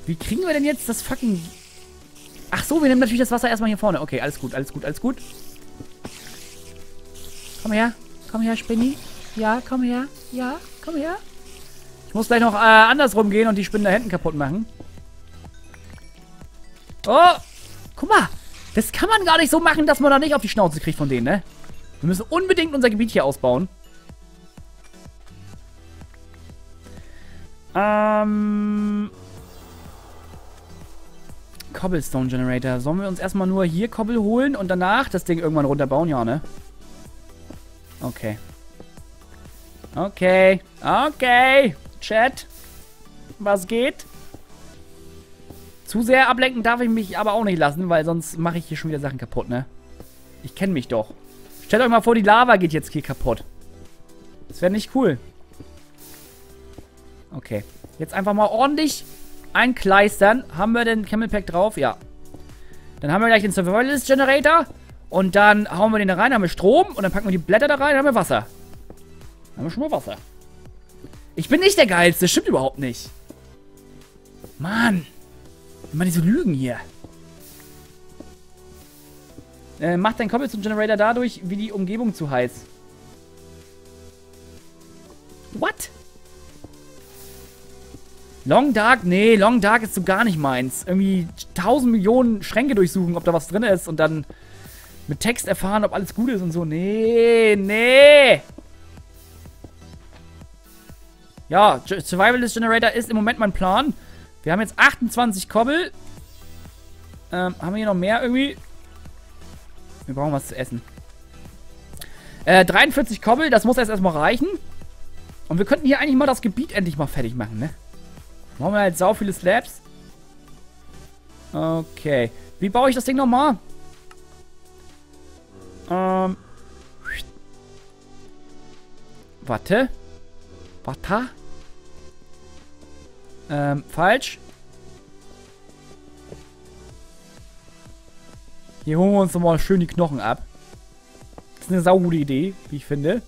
Wie kriegen wir denn jetzt das fucking... Ach so, wir nehmen natürlich das Wasser erstmal hier vorne. Okay, alles gut, alles gut, alles gut. Komm her. Komm her, Spinni. Ja, komm her. Ja, komm her. Ich muss gleich noch andersrum gehen und die Spinnen da hinten kaputt machen. Oh! Guck mal! Das kann man gar nicht so machen, dass man da nicht auf die Schnauze kriegt von denen, ne? Wir müssen unbedingt unser Gebiet hier ausbauen. Cobblestone Generator. Sollen wir uns erstmal nur hier Cobble holen und danach das Ding irgendwann runterbauen? Ja, ne? Okay. Okay. Okay. Chat. Was geht? Zu sehr ablenken darf ich mich aber auch nicht lassen, weil sonst mache ich hier schon wieder Sachen kaputt, ne? Ich kenne mich doch. Stellt euch mal vor, die Lava geht jetzt hier kaputt. Das wäre nicht cool. Okay. Jetzt einfach mal ordentlich einkleistern. Haben wir den Camelpack drauf? Ja. Dann haben wir gleich den Survivalist Generator. Und dann hauen wir den da rein, haben wir Strom. Und dann packen wir die Blätter da rein, haben wir Wasser. Dann haben wir schon mal Wasser. Ich bin nicht der Geilste, das stimmt überhaupt nicht. Mann. Immer diese Lügen hier. Macht dein Cobblestone Generator dadurch, wie die Umgebung zu heiß. What? Long Dark? Nee, Long Dark ist so gar nicht meins. Irgendwie 1000 Millionen Schränke durchsuchen, ob da was drin ist. Und dann... mit Text erfahren, ob alles gut ist und so. Nee, nee. Ja, Survivalist Generator ist im Moment mein Plan. Wir haben jetzt 28 Cobble. Haben wir hier noch mehr irgendwie? Wir brauchen was zu essen. 43 Cobble, das muss erstmal reichen. Und wir könnten hier eigentlich mal das Gebiet endlich mal fertig machen, ne? Machen wir halt sau viele Slabs. Okay. Wie baue ich das Ding nochmal? Warte. Warte. Falsch. Hier holen wir uns nochmal schön die Knochen ab. Das ist eine saugute Idee, wie ich finde.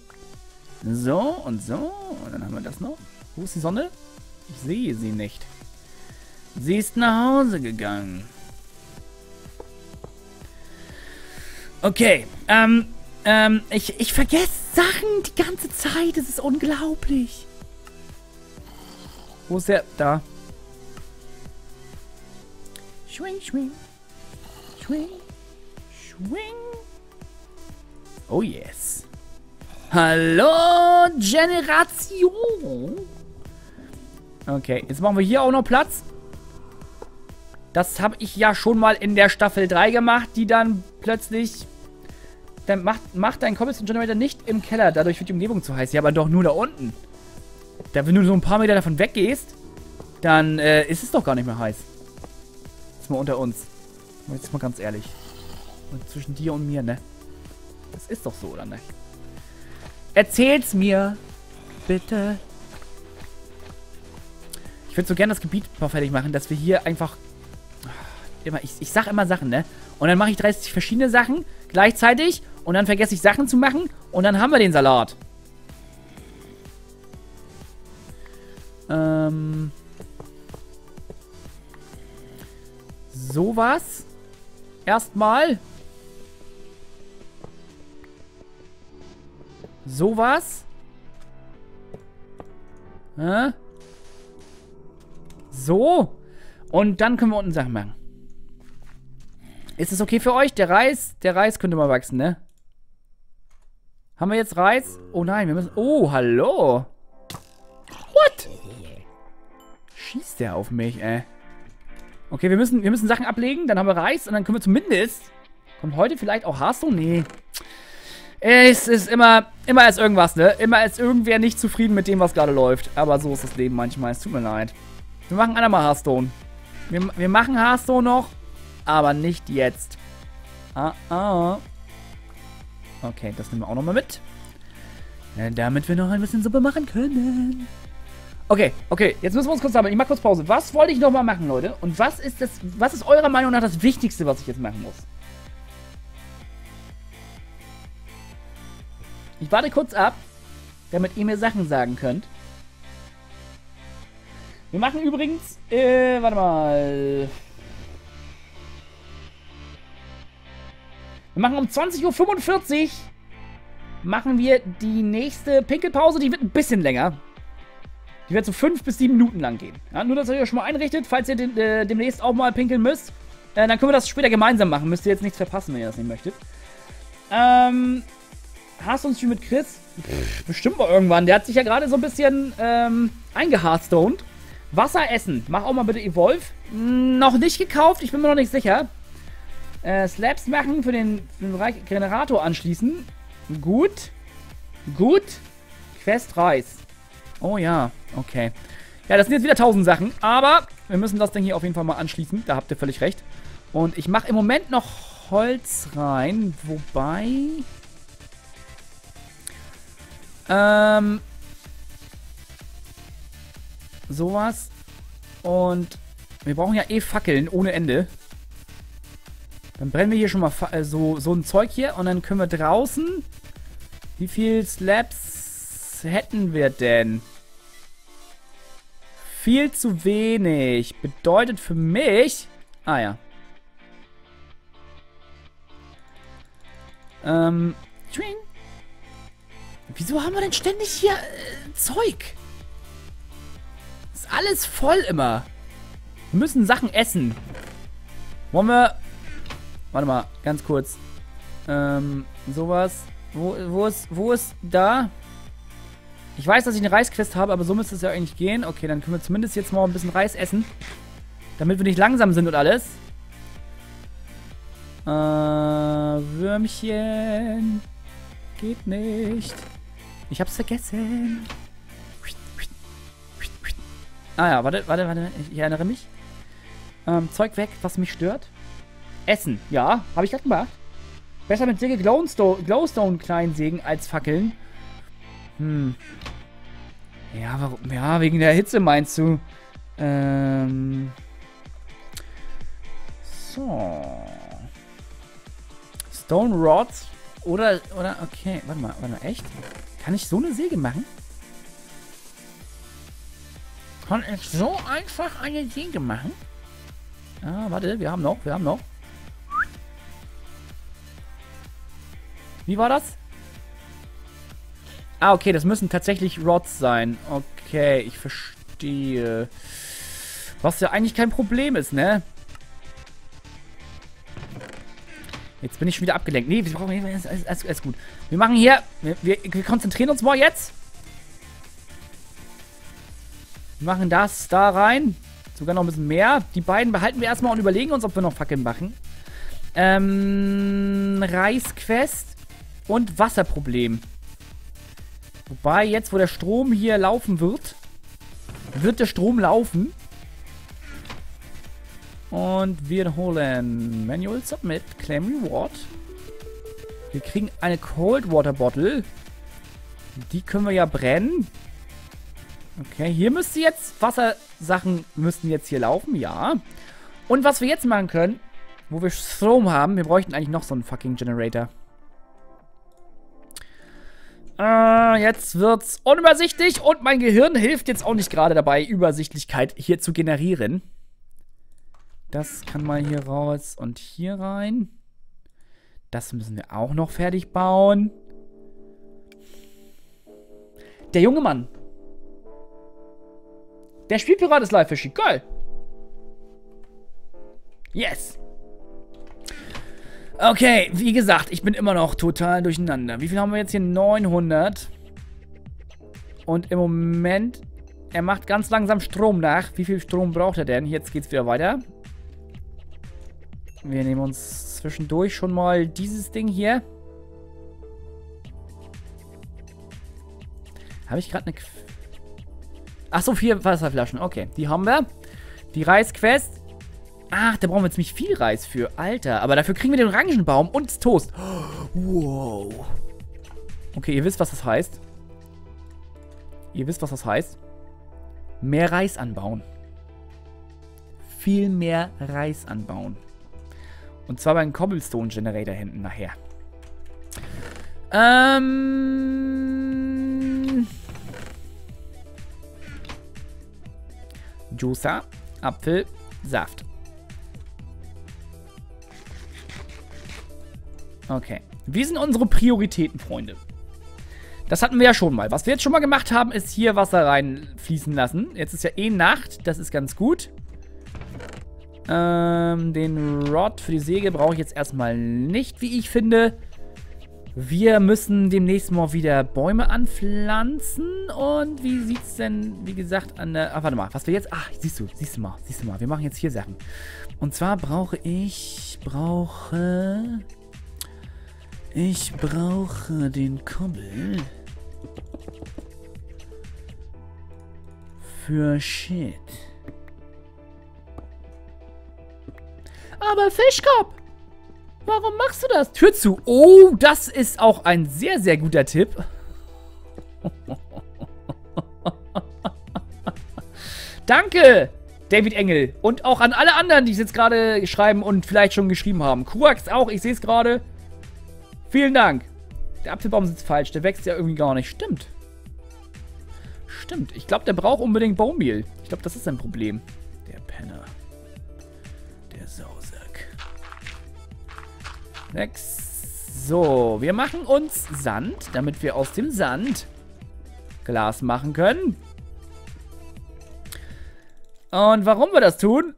So und so. Und dann haben wir das noch. Wo ist die Sonne? Ich sehe sie nicht. Sie ist nach Hause gegangen. Okay, ich vergesse Sachen die ganze Zeit. Es ist unglaublich. Wo ist der? Da. Schwing, schwing. Schwing, schwing. Oh yes. Hallo, Generation. Okay, jetzt machen wir hier auch noch Platz. Das habe ich ja schon mal in der Staffel 3 gemacht, die dann plötzlich... Dann macht dein CobbleStone Generator nicht im Keller, dadurch wird die Umgebung zu heiß. Ja, aber doch nur da unten. Da, wenn du so ein paar Meter davon weggehst, dann ist es doch gar nicht mehr heiß. Jetzt mal unter uns. Jetzt mal ganz ehrlich. Und zwischen dir und mir, ne? Das ist doch so, oder nicht? Erzähl's mir, bitte. Ich würde so gerne das Gebiet mal fertig machen, dass wir hier einfach... Ich sag immer Sachen, ne? Und dann mache ich 30 verschiedene Sachen gleichzeitig und dann vergesse ich Sachen zu machen und dann haben wir den Salat. Sowas. Erstmal. Sowas. So. Und dann können wir unten Sachen machen. Ist es okay für euch? Der Reis könnte mal wachsen, ne? Haben wir jetzt Reis? Oh nein, wir müssen... Oh, hallo! What? Schießt der auf mich, ey. Okay, wir müssen Sachen ablegen, dann haben wir Reis und dann können wir zumindest... Kommt heute vielleicht auch Hearthstone? Nee. Es ist immer ist irgendwas, ne? Immer ist irgendwer nicht zufrieden mit dem, was gerade läuft. Aber so ist das Leben manchmal, es tut mir leid. Wir machen einmal Hearthstone. Wir machen Hearthstone noch. Aber nicht jetzt. Okay, das nehmen wir auch nochmal mit. Damit wir noch ein bisschen Suppe machen können. Okay, okay. Jetzt müssen wir uns kurz sammeln. Ich mache kurz Pause. Was wollte ich nochmal machen, Leute? Und was ist eurer Meinung nach das Wichtigste, was ich jetzt machen muss? Ich warte kurz ab, damit ihr mir Sachen sagen könnt. Wir machen übrigens... warte mal... Wir machen um 20:45 Uhr machen wir die nächste Pinkelpause. Die wird ein bisschen länger. Die wird so 5 bis 7 Minuten lang gehen. Ja, nur, dass ihr euch schon mal einrichtet, falls ihr demnächst auch mal pinkeln müsst. Dann können wir das später gemeinsam machen. Müsst ihr jetzt nichts verpassen, wenn ihr das nicht möchtet. Hearthstone-Stream mit Chris? Pff, bestimmt mal irgendwann. Der hat sich ja gerade so ein bisschen eingehearthstoned. Wasser essen. Mach auch mal bitte Evolve. Noch nicht gekauft. Ich bin mir noch nicht sicher. Slaps machen für den Generator anschließen. Gut. Gut. Quest Reis. Oh ja, okay. Ja, das sind jetzt wieder 1000 Sachen, aber wir müssen das Ding hier auf jeden Fall mal anschließen. Da habt ihr völlig recht. Und ich mache im Moment noch Holz rein, wobei... Sowas. Und wir brauchen ja eh Fackeln ohne Ende. Dann brennen wir hier schon mal so ein Zeug hier. Und dann können wir draußen... Wie viel Slabs hätten wir denn? Viel zu wenig. Bedeutet für mich... Ah ja. Schwing. Wieso haben wir denn ständig hier Zeug? Ist alles voll immer. Wir müssen Sachen essen. Wollen wir... Warte mal, ganz kurz. Sowas. Wo ist da? Ich weiß, dass ich eine Reisquest habe, aber so müsste es ja eigentlich gehen. Okay, dann können wir zumindest jetzt mal ein bisschen Reis essen. Damit wir nicht langsam sind und alles. Würmchen. Geht nicht. Ich hab's vergessen. Ah ja, warte. Ich erinnere mich. Zeug weg, was mich stört. Essen. Ja, habe ich gerade gemacht. Besser mit Säge Glowstone-Kleinsägen als Fackeln. Ja, warum? Ja, wegen der Hitze meinst du? So. Stone Rods. Oder, okay. Warte mal, echt? Kann ich so eine Säge machen? kann es so einfach eine Siege machen. Ja, warte, wir haben noch. Wie war das? Ah, okay, das müssen tatsächlich Rods sein. Okay, ich verstehe. Was ja eigentlich kein Problem ist, ne? Jetzt bin ich schon wieder abgelenkt. Nee, wir brauchen... Alles gut. Wir machen hier... Wir konzentrieren uns mal jetzt. Wir machen das da rein. Sogar noch ein bisschen mehr. Die beiden behalten wir erstmal und überlegen uns, ob wir noch Fackeln machen. Reisquest und Wasserproblem. Wobei jetzt, wo der Strom hier laufen wird, wird der Strom laufen. Und wir holen Manual Submit, Claim Reward. Wir kriegen eine Cold Water Bottle. Die können wir ja brennen. Okay, hier müsste jetzt Wassersachen müssten jetzt hier laufen, ja. Und was wir jetzt machen können, wo wir Strom haben, wir bräuchten eigentlich noch so einen fucking Generator. Jetzt wird's unübersichtlich und mein Gehirn hilft jetzt auch nicht gerade dabei, Übersichtlichkeit hier zu generieren. Das kann mal hier raus und hier rein. Das müssen wir auch noch fertig bauen. Der junge Mann. Der Spielpirat ist live für Schick. Geil. Yes. Okay, wie gesagt, ich bin immer noch total durcheinander. Wie viel haben wir jetzt hier? 900. Und im Moment, er macht ganz langsam Strom nach. Wie viel Strom braucht er denn? Jetzt geht's wieder weiter. Wir nehmen uns zwischendurch schon mal dieses Ding hier. Habe ich gerade eine... Achso, 4 Wasserflaschen. Okay, die haben wir. Die Reisquest. Ach, da brauchen wir ziemlich viel Reis für. Alter, aber dafür kriegen wir den Orangenbaum und Toast. Wow. Okay, ihr wisst, was das heißt. Ihr wisst, was das heißt. Mehr Reis anbauen. Viel mehr Reis anbauen. Und zwar beim CobbleStone Generator hinten nachher. Juicer, Apfel, Saft. Okay. Wie sind unsere Prioritäten, Freunde? Das hatten wir ja schon mal. Was wir jetzt schon mal gemacht haben, ist hier Wasser reinfließen lassen. Jetzt ist ja eh Nacht. Das ist ganz gut. Den Rod für die Säge brauche ich jetzt erstmal nicht, wie ich finde. Wir müssen demnächst mal wieder Bäume anpflanzen. Und wie sieht es denn, wie gesagt, an der... Ah, warte mal, was wir jetzt... Ach, siehst du mal. Wir machen jetzt hier Sachen. Und zwar Ich brauche den Kobbel. Für Shit. Aber fisHC0p, warum machst du das? Tür zu. Oh, das ist auch ein sehr, sehr guter Tipp. Danke, David Engel. Und auch an alle anderen, die es jetzt gerade schreiben und vielleicht schon geschrieben haben. Quax auch, ich sehe es gerade. Vielen Dank. Der Apfelbaum sitzt falsch, der wächst ja irgendwie gar nicht. Stimmt. Ich glaube, der braucht unbedingt Baummehl. Ich glaube, das ist sein Problem. Der Penner. Der Sausack. So, wir machen uns Sand, damit wir aus dem Sand Glas machen können. Und warum wir das tun,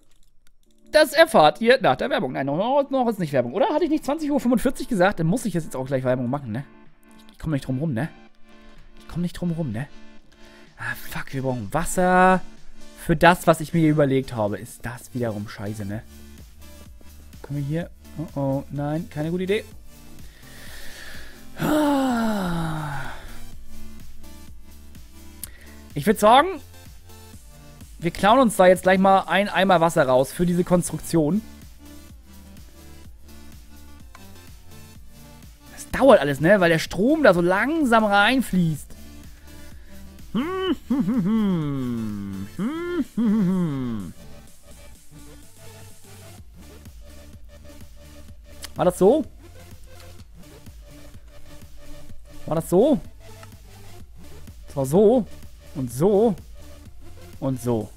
das erfahrt ihr nach der Werbung. Nein, noch ist nicht Werbung, oder? Hatte ich nicht 20:45 Uhr gesagt? Dann muss ich jetzt auch gleich Werbung machen, ne? Ich komme nicht drum rum, ne? Ah, fuck, wir brauchen Wasser. Für das, was ich mir überlegt habe, ist das wiederum scheiße, ne? Können wir hier... Oh, oh, nein, keine gute Idee. Ich würde sagen... Wir klauen uns da jetzt gleich mal einen Eimer Wasser raus für diese Konstruktion. Das dauert alles, ne? Weil der Strom da so langsam reinfließt. War das so? War das so? Das war so und so. und so.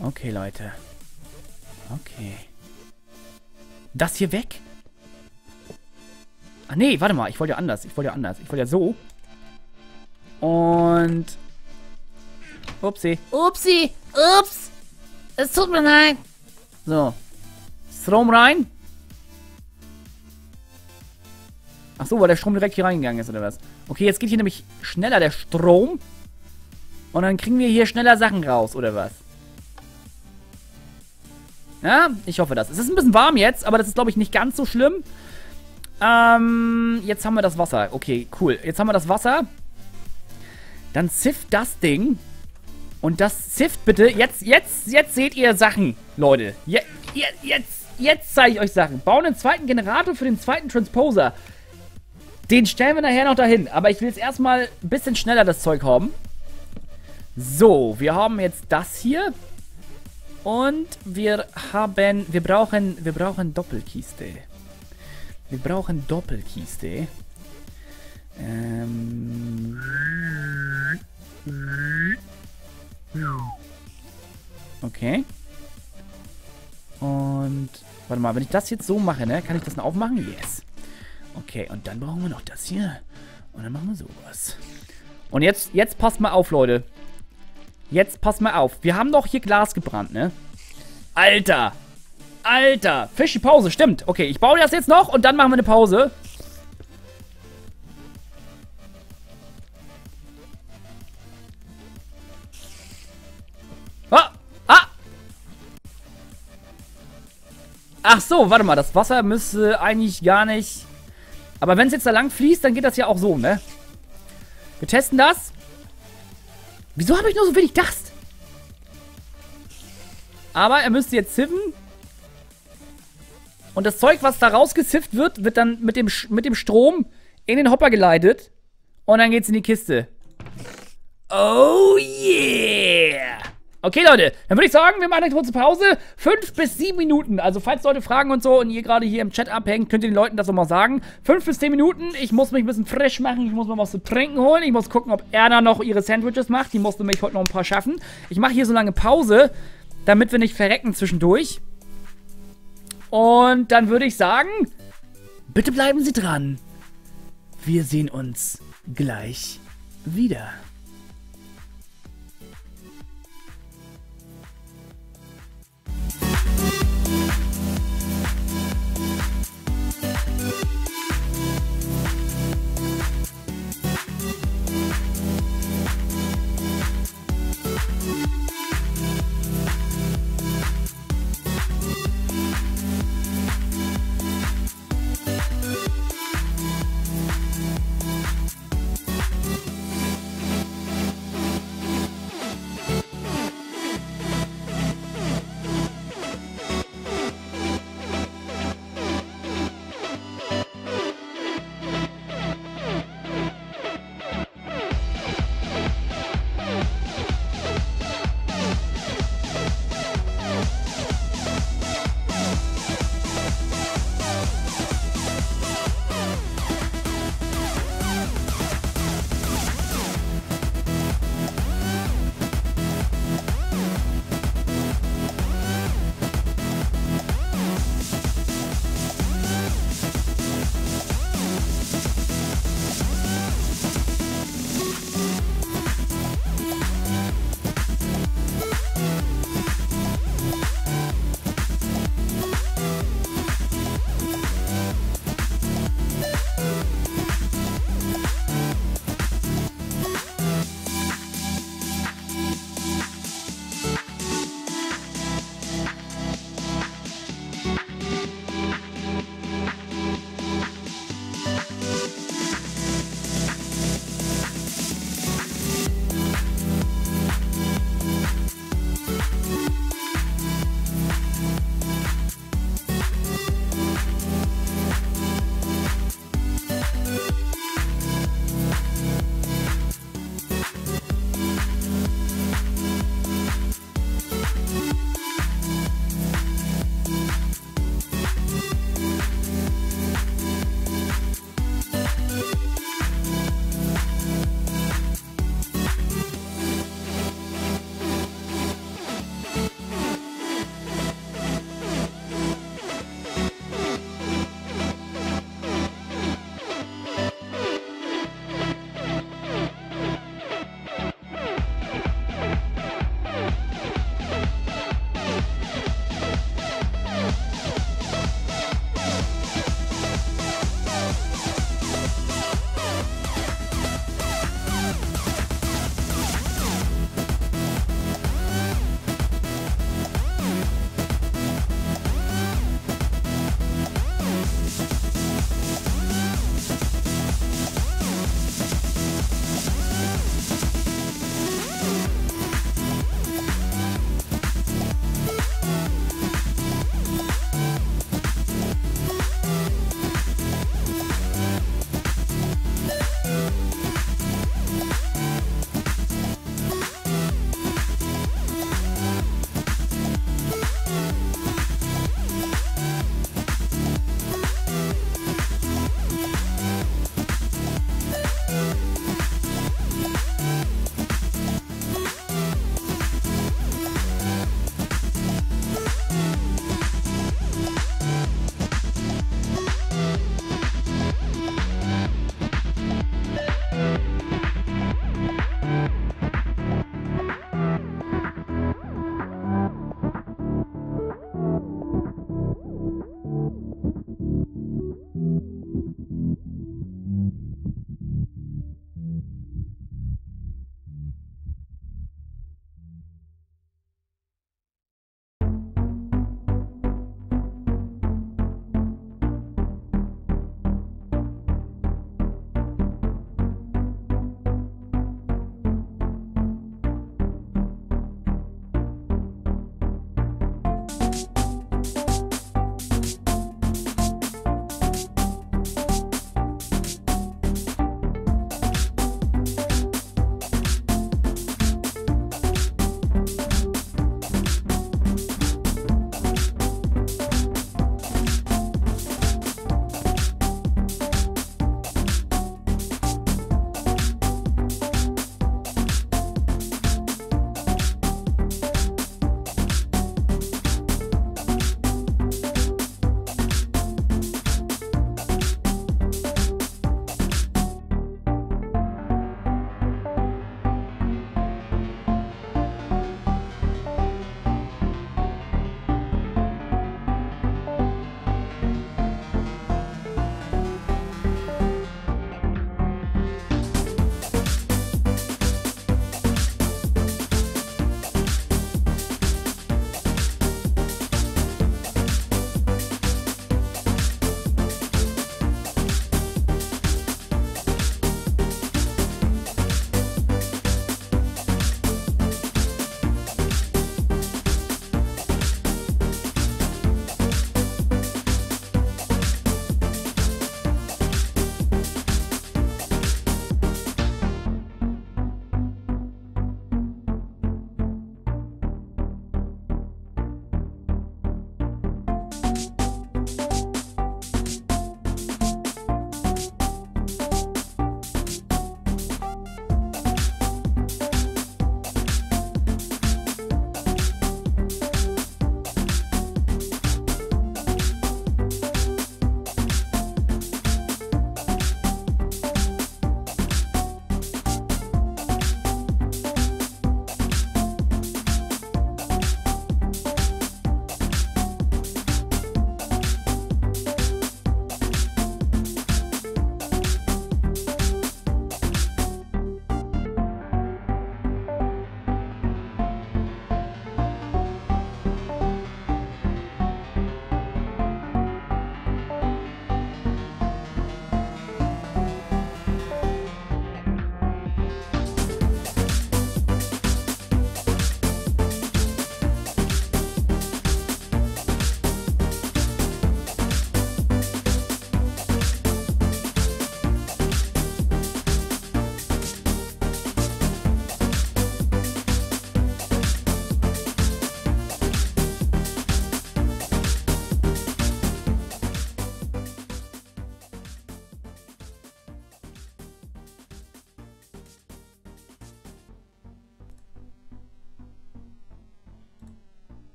Okay, Leute. Okay. Das hier weg? Ach nee, warte mal. Ich wollte ja anders. Ich wollte ja so. Und... Upsi. Upsi. Ups. Es tut mir leid. So. Strom rein. Ach so, weil der Strom direkt hier reingegangen ist, oder was? Okay, jetzt geht hier nämlich schneller der Strom. Und dann kriegen wir hier schneller Sachen raus, oder was? Ja, ich hoffe das. Es ist ein bisschen warm jetzt, aber das ist, glaube ich, nicht ganz so schlimm. Jetzt haben wir das Wasser. Okay, cool. Jetzt haben wir das Wasser. Dann zifft das Ding. Und das zifft bitte. Jetzt seht ihr Sachen, Leute. Jetzt zeige ich euch Sachen. Bauen den zweiten Generator für den zweiten Transposer. Den stellen wir nachher noch dahin. Aber ich will jetzt erstmal ein bisschen schneller das Zeug haben. So, wir haben jetzt das hier. Und wir haben... Wir brauchen Doppelkiste. Wir brauchen Doppelkiste. Okay. Und... Warte mal, wenn ich das jetzt so mache, ne? Kann ich das noch aufmachen? Yes. Okay, und dann brauchen wir noch das hier. Und dann machen wir sowas. Und jetzt passt mal auf, Leute. Jetzt passt mal auf. Wir haben doch hier Glas gebrannt, ne? Alter! Alter! Fische Pause, stimmt. Okay, ich baue das jetzt noch und dann machen wir eine Pause. Ah! Ah! Ach so, warte mal. Das Wasser müsste eigentlich gar nicht... Aber wenn es jetzt da lang fließt, dann geht das ja auch so, ne? Wir testen das. Wieso habe ich nur so wenig Dust? Aber er müsste jetzt ziffen. Und das Zeug, was da rausgezifft wird, wird dann mit dem Strom in den Hopper geleitet. Und dann geht's in die Kiste. Oh yeah! Okay, Leute, dann würde ich sagen, wir machen eine kurze Pause. 5 bis 7 Minuten. Also, falls Leute fragen und so und ihr gerade hier im Chat abhängt, könnt ihr den Leuten das nochmal sagen. 5 bis 10 Minuten. Ich muss mich ein bisschen frisch machen. Ich muss mal was zu trinken holen. Ich muss gucken, ob Erna noch ihre Sandwiches macht. Die musste nämlich heute noch ein paar schaffen. Ich mache hier so lange Pause, damit wir nicht verrecken zwischendurch. Und dann würde ich sagen, bitte bleiben Sie dran. Wir sehen uns gleich wieder.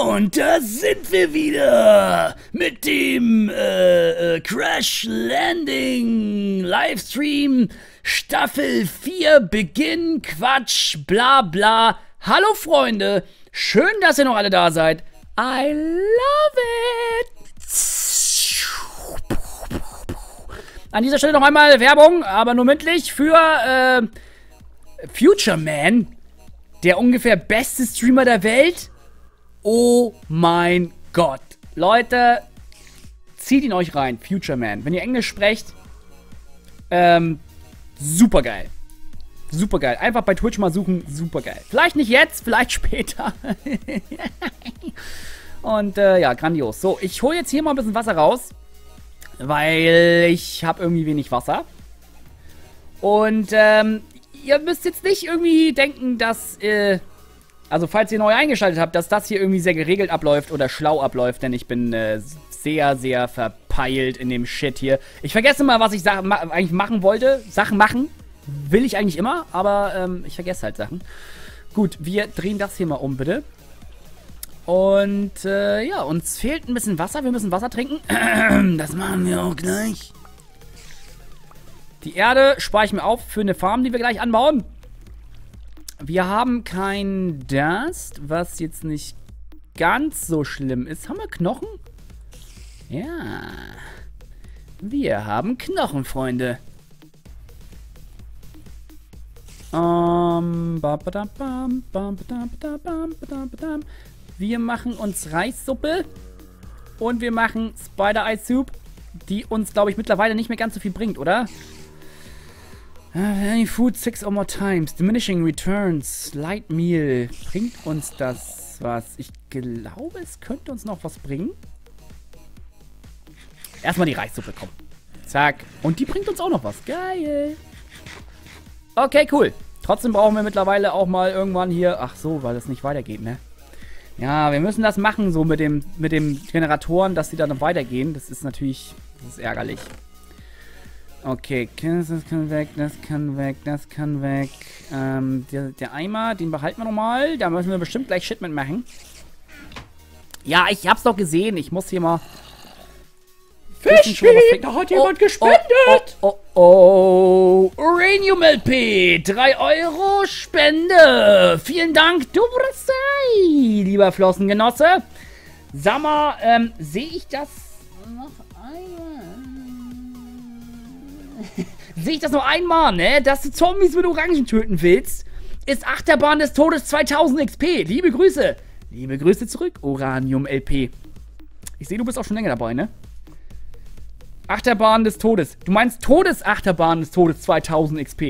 Und da sind wir wieder mit dem Crash Landing Livestream Staffel 4 Beginn, Quatsch, bla bla. Hallo Freunde, schön, dass ihr noch alle da seid. I love it. An dieser Stelle noch einmal Werbung, aber nur mündlich, für Future Man, der ungefähr beste Streamer der Welt. Oh mein Gott. Leute, zieht ihn euch rein. Future Man. Wenn ihr Englisch sprecht, super geil. Super geil. Einfach bei Twitch mal suchen. Super geil. Vielleicht nicht jetzt, vielleicht später. Und ja, grandios. So, ich hole jetzt hier mal ein bisschen Wasser raus, weil ich habe irgendwie wenig Wasser. Und ihr müsst jetzt nicht irgendwie denken, dass... Also, falls ihr neu eingeschaltet habt, dass das hier irgendwie sehr geregelt abläuft oder schlau abläuft, denn ich bin sehr, sehr verpeilt in dem Shit hier. Ich vergesse mal, was ich eigentlich machen wollte. Sachen machen will ich eigentlich immer, aber ich vergesse halt Sachen. Gut, wir drehen das hier mal um, bitte. Und ja, uns fehlt ein bisschen Wasser. Wir müssen Wasser trinken. Das machen wir auch gleich. Die Erde spare ich mir auf für eine Farm, die wir gleich anbauen. Wir haben kein Dust, was jetzt nicht ganz so schlimm ist. Haben wir Knochen? Ja. Wir haben Knochen, Freunde. Wir machen uns Reissuppe. Und wir machen Spider-Eye-Soup, die uns, glaube ich, mittlerweile nicht mehr ganz so viel bringt, oder? Any food 6 or more times. Diminishing returns. Light meal. Bringt uns das was? Ich glaube, es könnte uns noch was bringen. Erstmal die Reissuppe, komm. Zack. Und die bringt uns auch noch was. Geil. Okay, cool. Trotzdem brauchen wir mittlerweile auch mal irgendwann hier... Ach so, weil es nicht weitergeht, ne? Ja, wir müssen das machen so mit dem Generatoren, dass die dann noch weitergehen. Das ist natürlich... Das ist ärgerlich. Okay, das kann weg, das kann weg, das kann weg. Der Eimer, den behalten wir nochmal. Da müssen wir bestimmt gleich Shit mitmachen. Ja, ich hab's doch gesehen. Ich muss hier mal... Fisch, da hat jemand gespendet. Oh. Uranium LP, 3 Euro Spende. Vielen Dank, du Brasei, lieber Flossengenosse. Sag mal, sehe ich das noch einmal? Sehe ich das nur einmal, ne? Dass du Zombies mit Orangen töten willst, ist Achterbahn des Todes 2000 XP. Liebe Grüße. Liebe Grüße zurück, Uranium LP. Ich sehe, du bist auch schon länger dabei, ne? Achterbahn des Todes. Du meinst Todesachterbahn des Todes 2000 XP.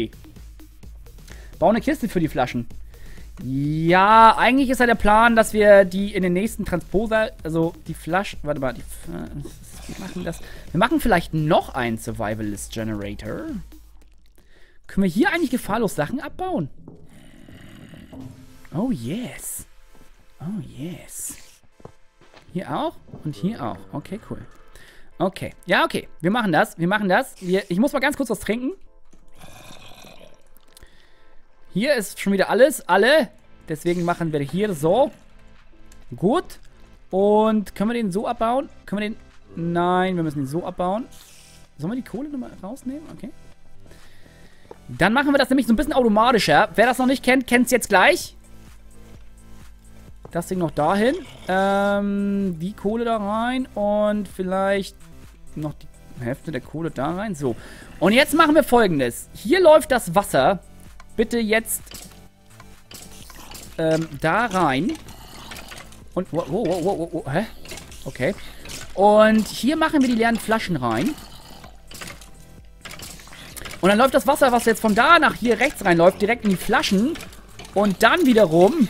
Bau eine Kiste für die Flaschen. Ja, eigentlich ist ja der Plan, dass wir die in den nächsten Transposer, also die Flaschen, warte mal, die wir machen vielleicht noch einen Survivalist Generator. Können wir hier eigentlich gefahrlos Sachen abbauen? Oh yes. Oh yes. Hier auch und hier auch. Okay, cool. Okay. Ja, okay. Wir machen das. Wir machen das. Ich muss mal ganz kurz was trinken. Hier ist schon wieder alles. Alle. Deswegen machen wir hier so. Gut. Und können wir den so abbauen? Können wir den... Nein, wir müssen ihn so abbauen. Sollen wir die Kohle nochmal rausnehmen? Okay. Dann machen wir das nämlich so ein bisschen automatischer. Wer das noch nicht kennt, kennt es jetzt gleich. Das Ding noch dahin. Die Kohle da rein und vielleicht noch die Hälfte der Kohle da rein. So. Und jetzt machen wir Folgendes. Hier läuft das Wasser. Bitte jetzt da rein. Und... Wow. Hä? Okay. Und hier machen wir die leeren Flaschen rein. Und dann läuft das Wasser, was jetzt von da nach hier rechts reinläuft, direkt in die Flaschen. Und dann wiederum...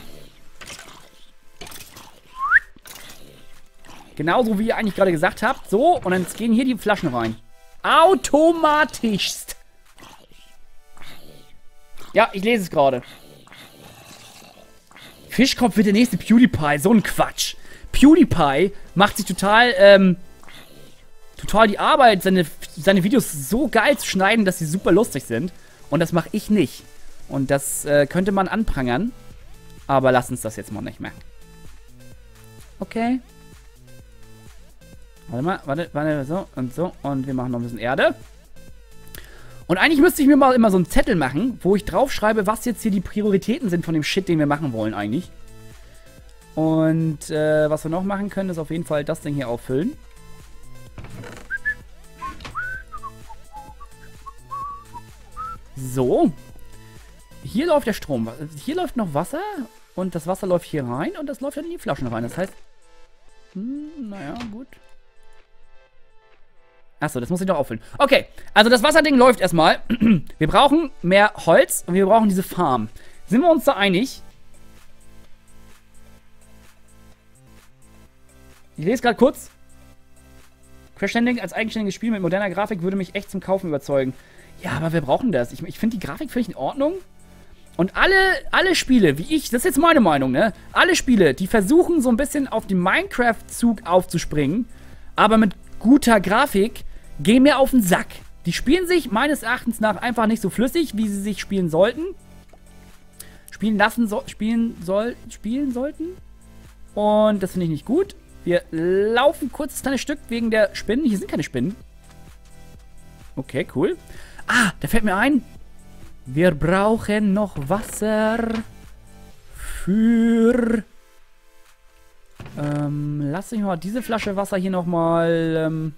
Genauso wie ihr eigentlich gerade gesagt habt. So, und dann gehen hier die Flaschen rein. Automatischst. Ja, ich lese es gerade. Fischkopf wird der nächste PewDiePie. So ein Quatsch. PewDiePie macht sich total die Arbeit, seine Videos so geil zu schneiden, dass sie super lustig sind. Und das mache ich nicht. Und das könnte man anprangern. Aber lass uns das jetzt mal nicht mehr. Okay. Warte mal, warte, so und so. Und wir machen noch ein bisschen Erde. Und eigentlich müsste ich mir mal immer so einen Zettel machen, wo ich draufschreibe, was jetzt hier die Prioritäten sind von dem Shit, den wir machen wollen eigentlich. Und was wir noch machen können, ist auf jeden Fall das Ding hier auffüllen. So. Hier läuft der Strom. Hier läuft noch Wasser. Und das Wasser läuft hier rein. Und das läuft dann in die Flaschen rein. Das heißt... naja, gut. Achso, das muss ich doch auffüllen. Okay, also das Wasserding läuft erstmal. Wir brauchen mehr Holz und wir brauchen diese Farm. Sind wir uns da einig? Ich lese gerade kurz. Crash Landing als eigenständiges Spiel mit moderner Grafik würde mich echt zum Kaufen überzeugen. Ja, aber wir brauchen das. Ich finde die Grafik völlig in Ordnung. Und alle Spiele, wie ich, das ist jetzt meine Meinung, ne? Alle Spiele, die versuchen so ein bisschen auf den Minecraft-Zug aufzuspringen, aber mit guter Grafik, gehen mir auf den Sack. Die spielen sich meines Erachtens nach einfach nicht so flüssig, wie sie sich spielen sollten. Spielen sollten. Und das finde ich nicht gut. Wir laufen kurz ein kleines Stück wegen der Spinnen. Hier sind keine Spinnen. Okay, cool. Ah, da fällt mir ein. Wir brauchen noch Wasser für... lass mich mal diese Flasche Wasser hier nochmal...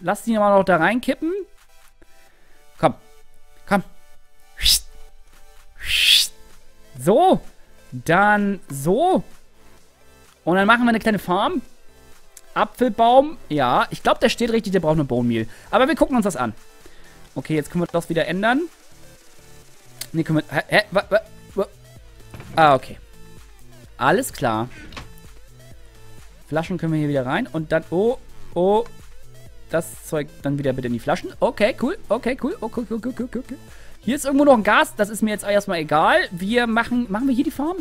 lass die mal noch da reinkippen. Komm. Komm. So. Dann so. Und dann machen wir eine kleine Farm. Apfelbaum. Ja, ich glaube, der steht richtig, der braucht nur Bone Meal. Aber wir gucken uns das an. Okay, jetzt können wir das wieder ändern. Ne, können wir... Hä? Ah, okay. Alles klar. Flaschen können wir hier wieder rein. Und dann... Oh. Das Zeug dann wieder bitte in die Flaschen. Okay, cool. Okay. Hier ist irgendwo noch ein Gas. Das ist mir jetzt erstmal egal. Wir machen... Machen wir hier die Farm?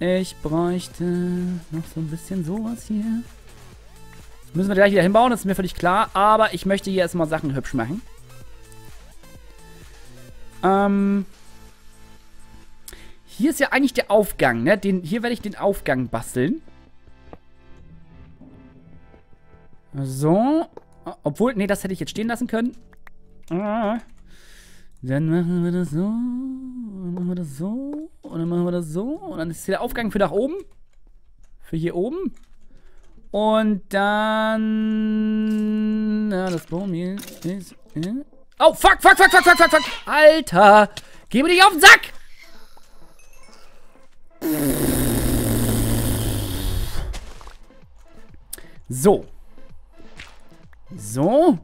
Ich bräuchte noch so ein bisschen sowas hier. Das müssen wir gleich wieder hinbauen, das ist mir völlig klar. Aber ich möchte hier erstmal Sachen hübsch machen. Hier ist ja eigentlich der Aufgang, ne? Hier werde ich den Aufgang basteln. So. Obwohl, nee, das hätte ich jetzt stehen lassen können. Dann machen wir das so, dann machen wir das so, und dann machen wir das so. Und dann ist hier der Aufgang für nach oben. Für hier oben. Und dann... Ja, das Bone ist... Oh, fuck. Alter, geh mir nicht auf den Sack! So. So.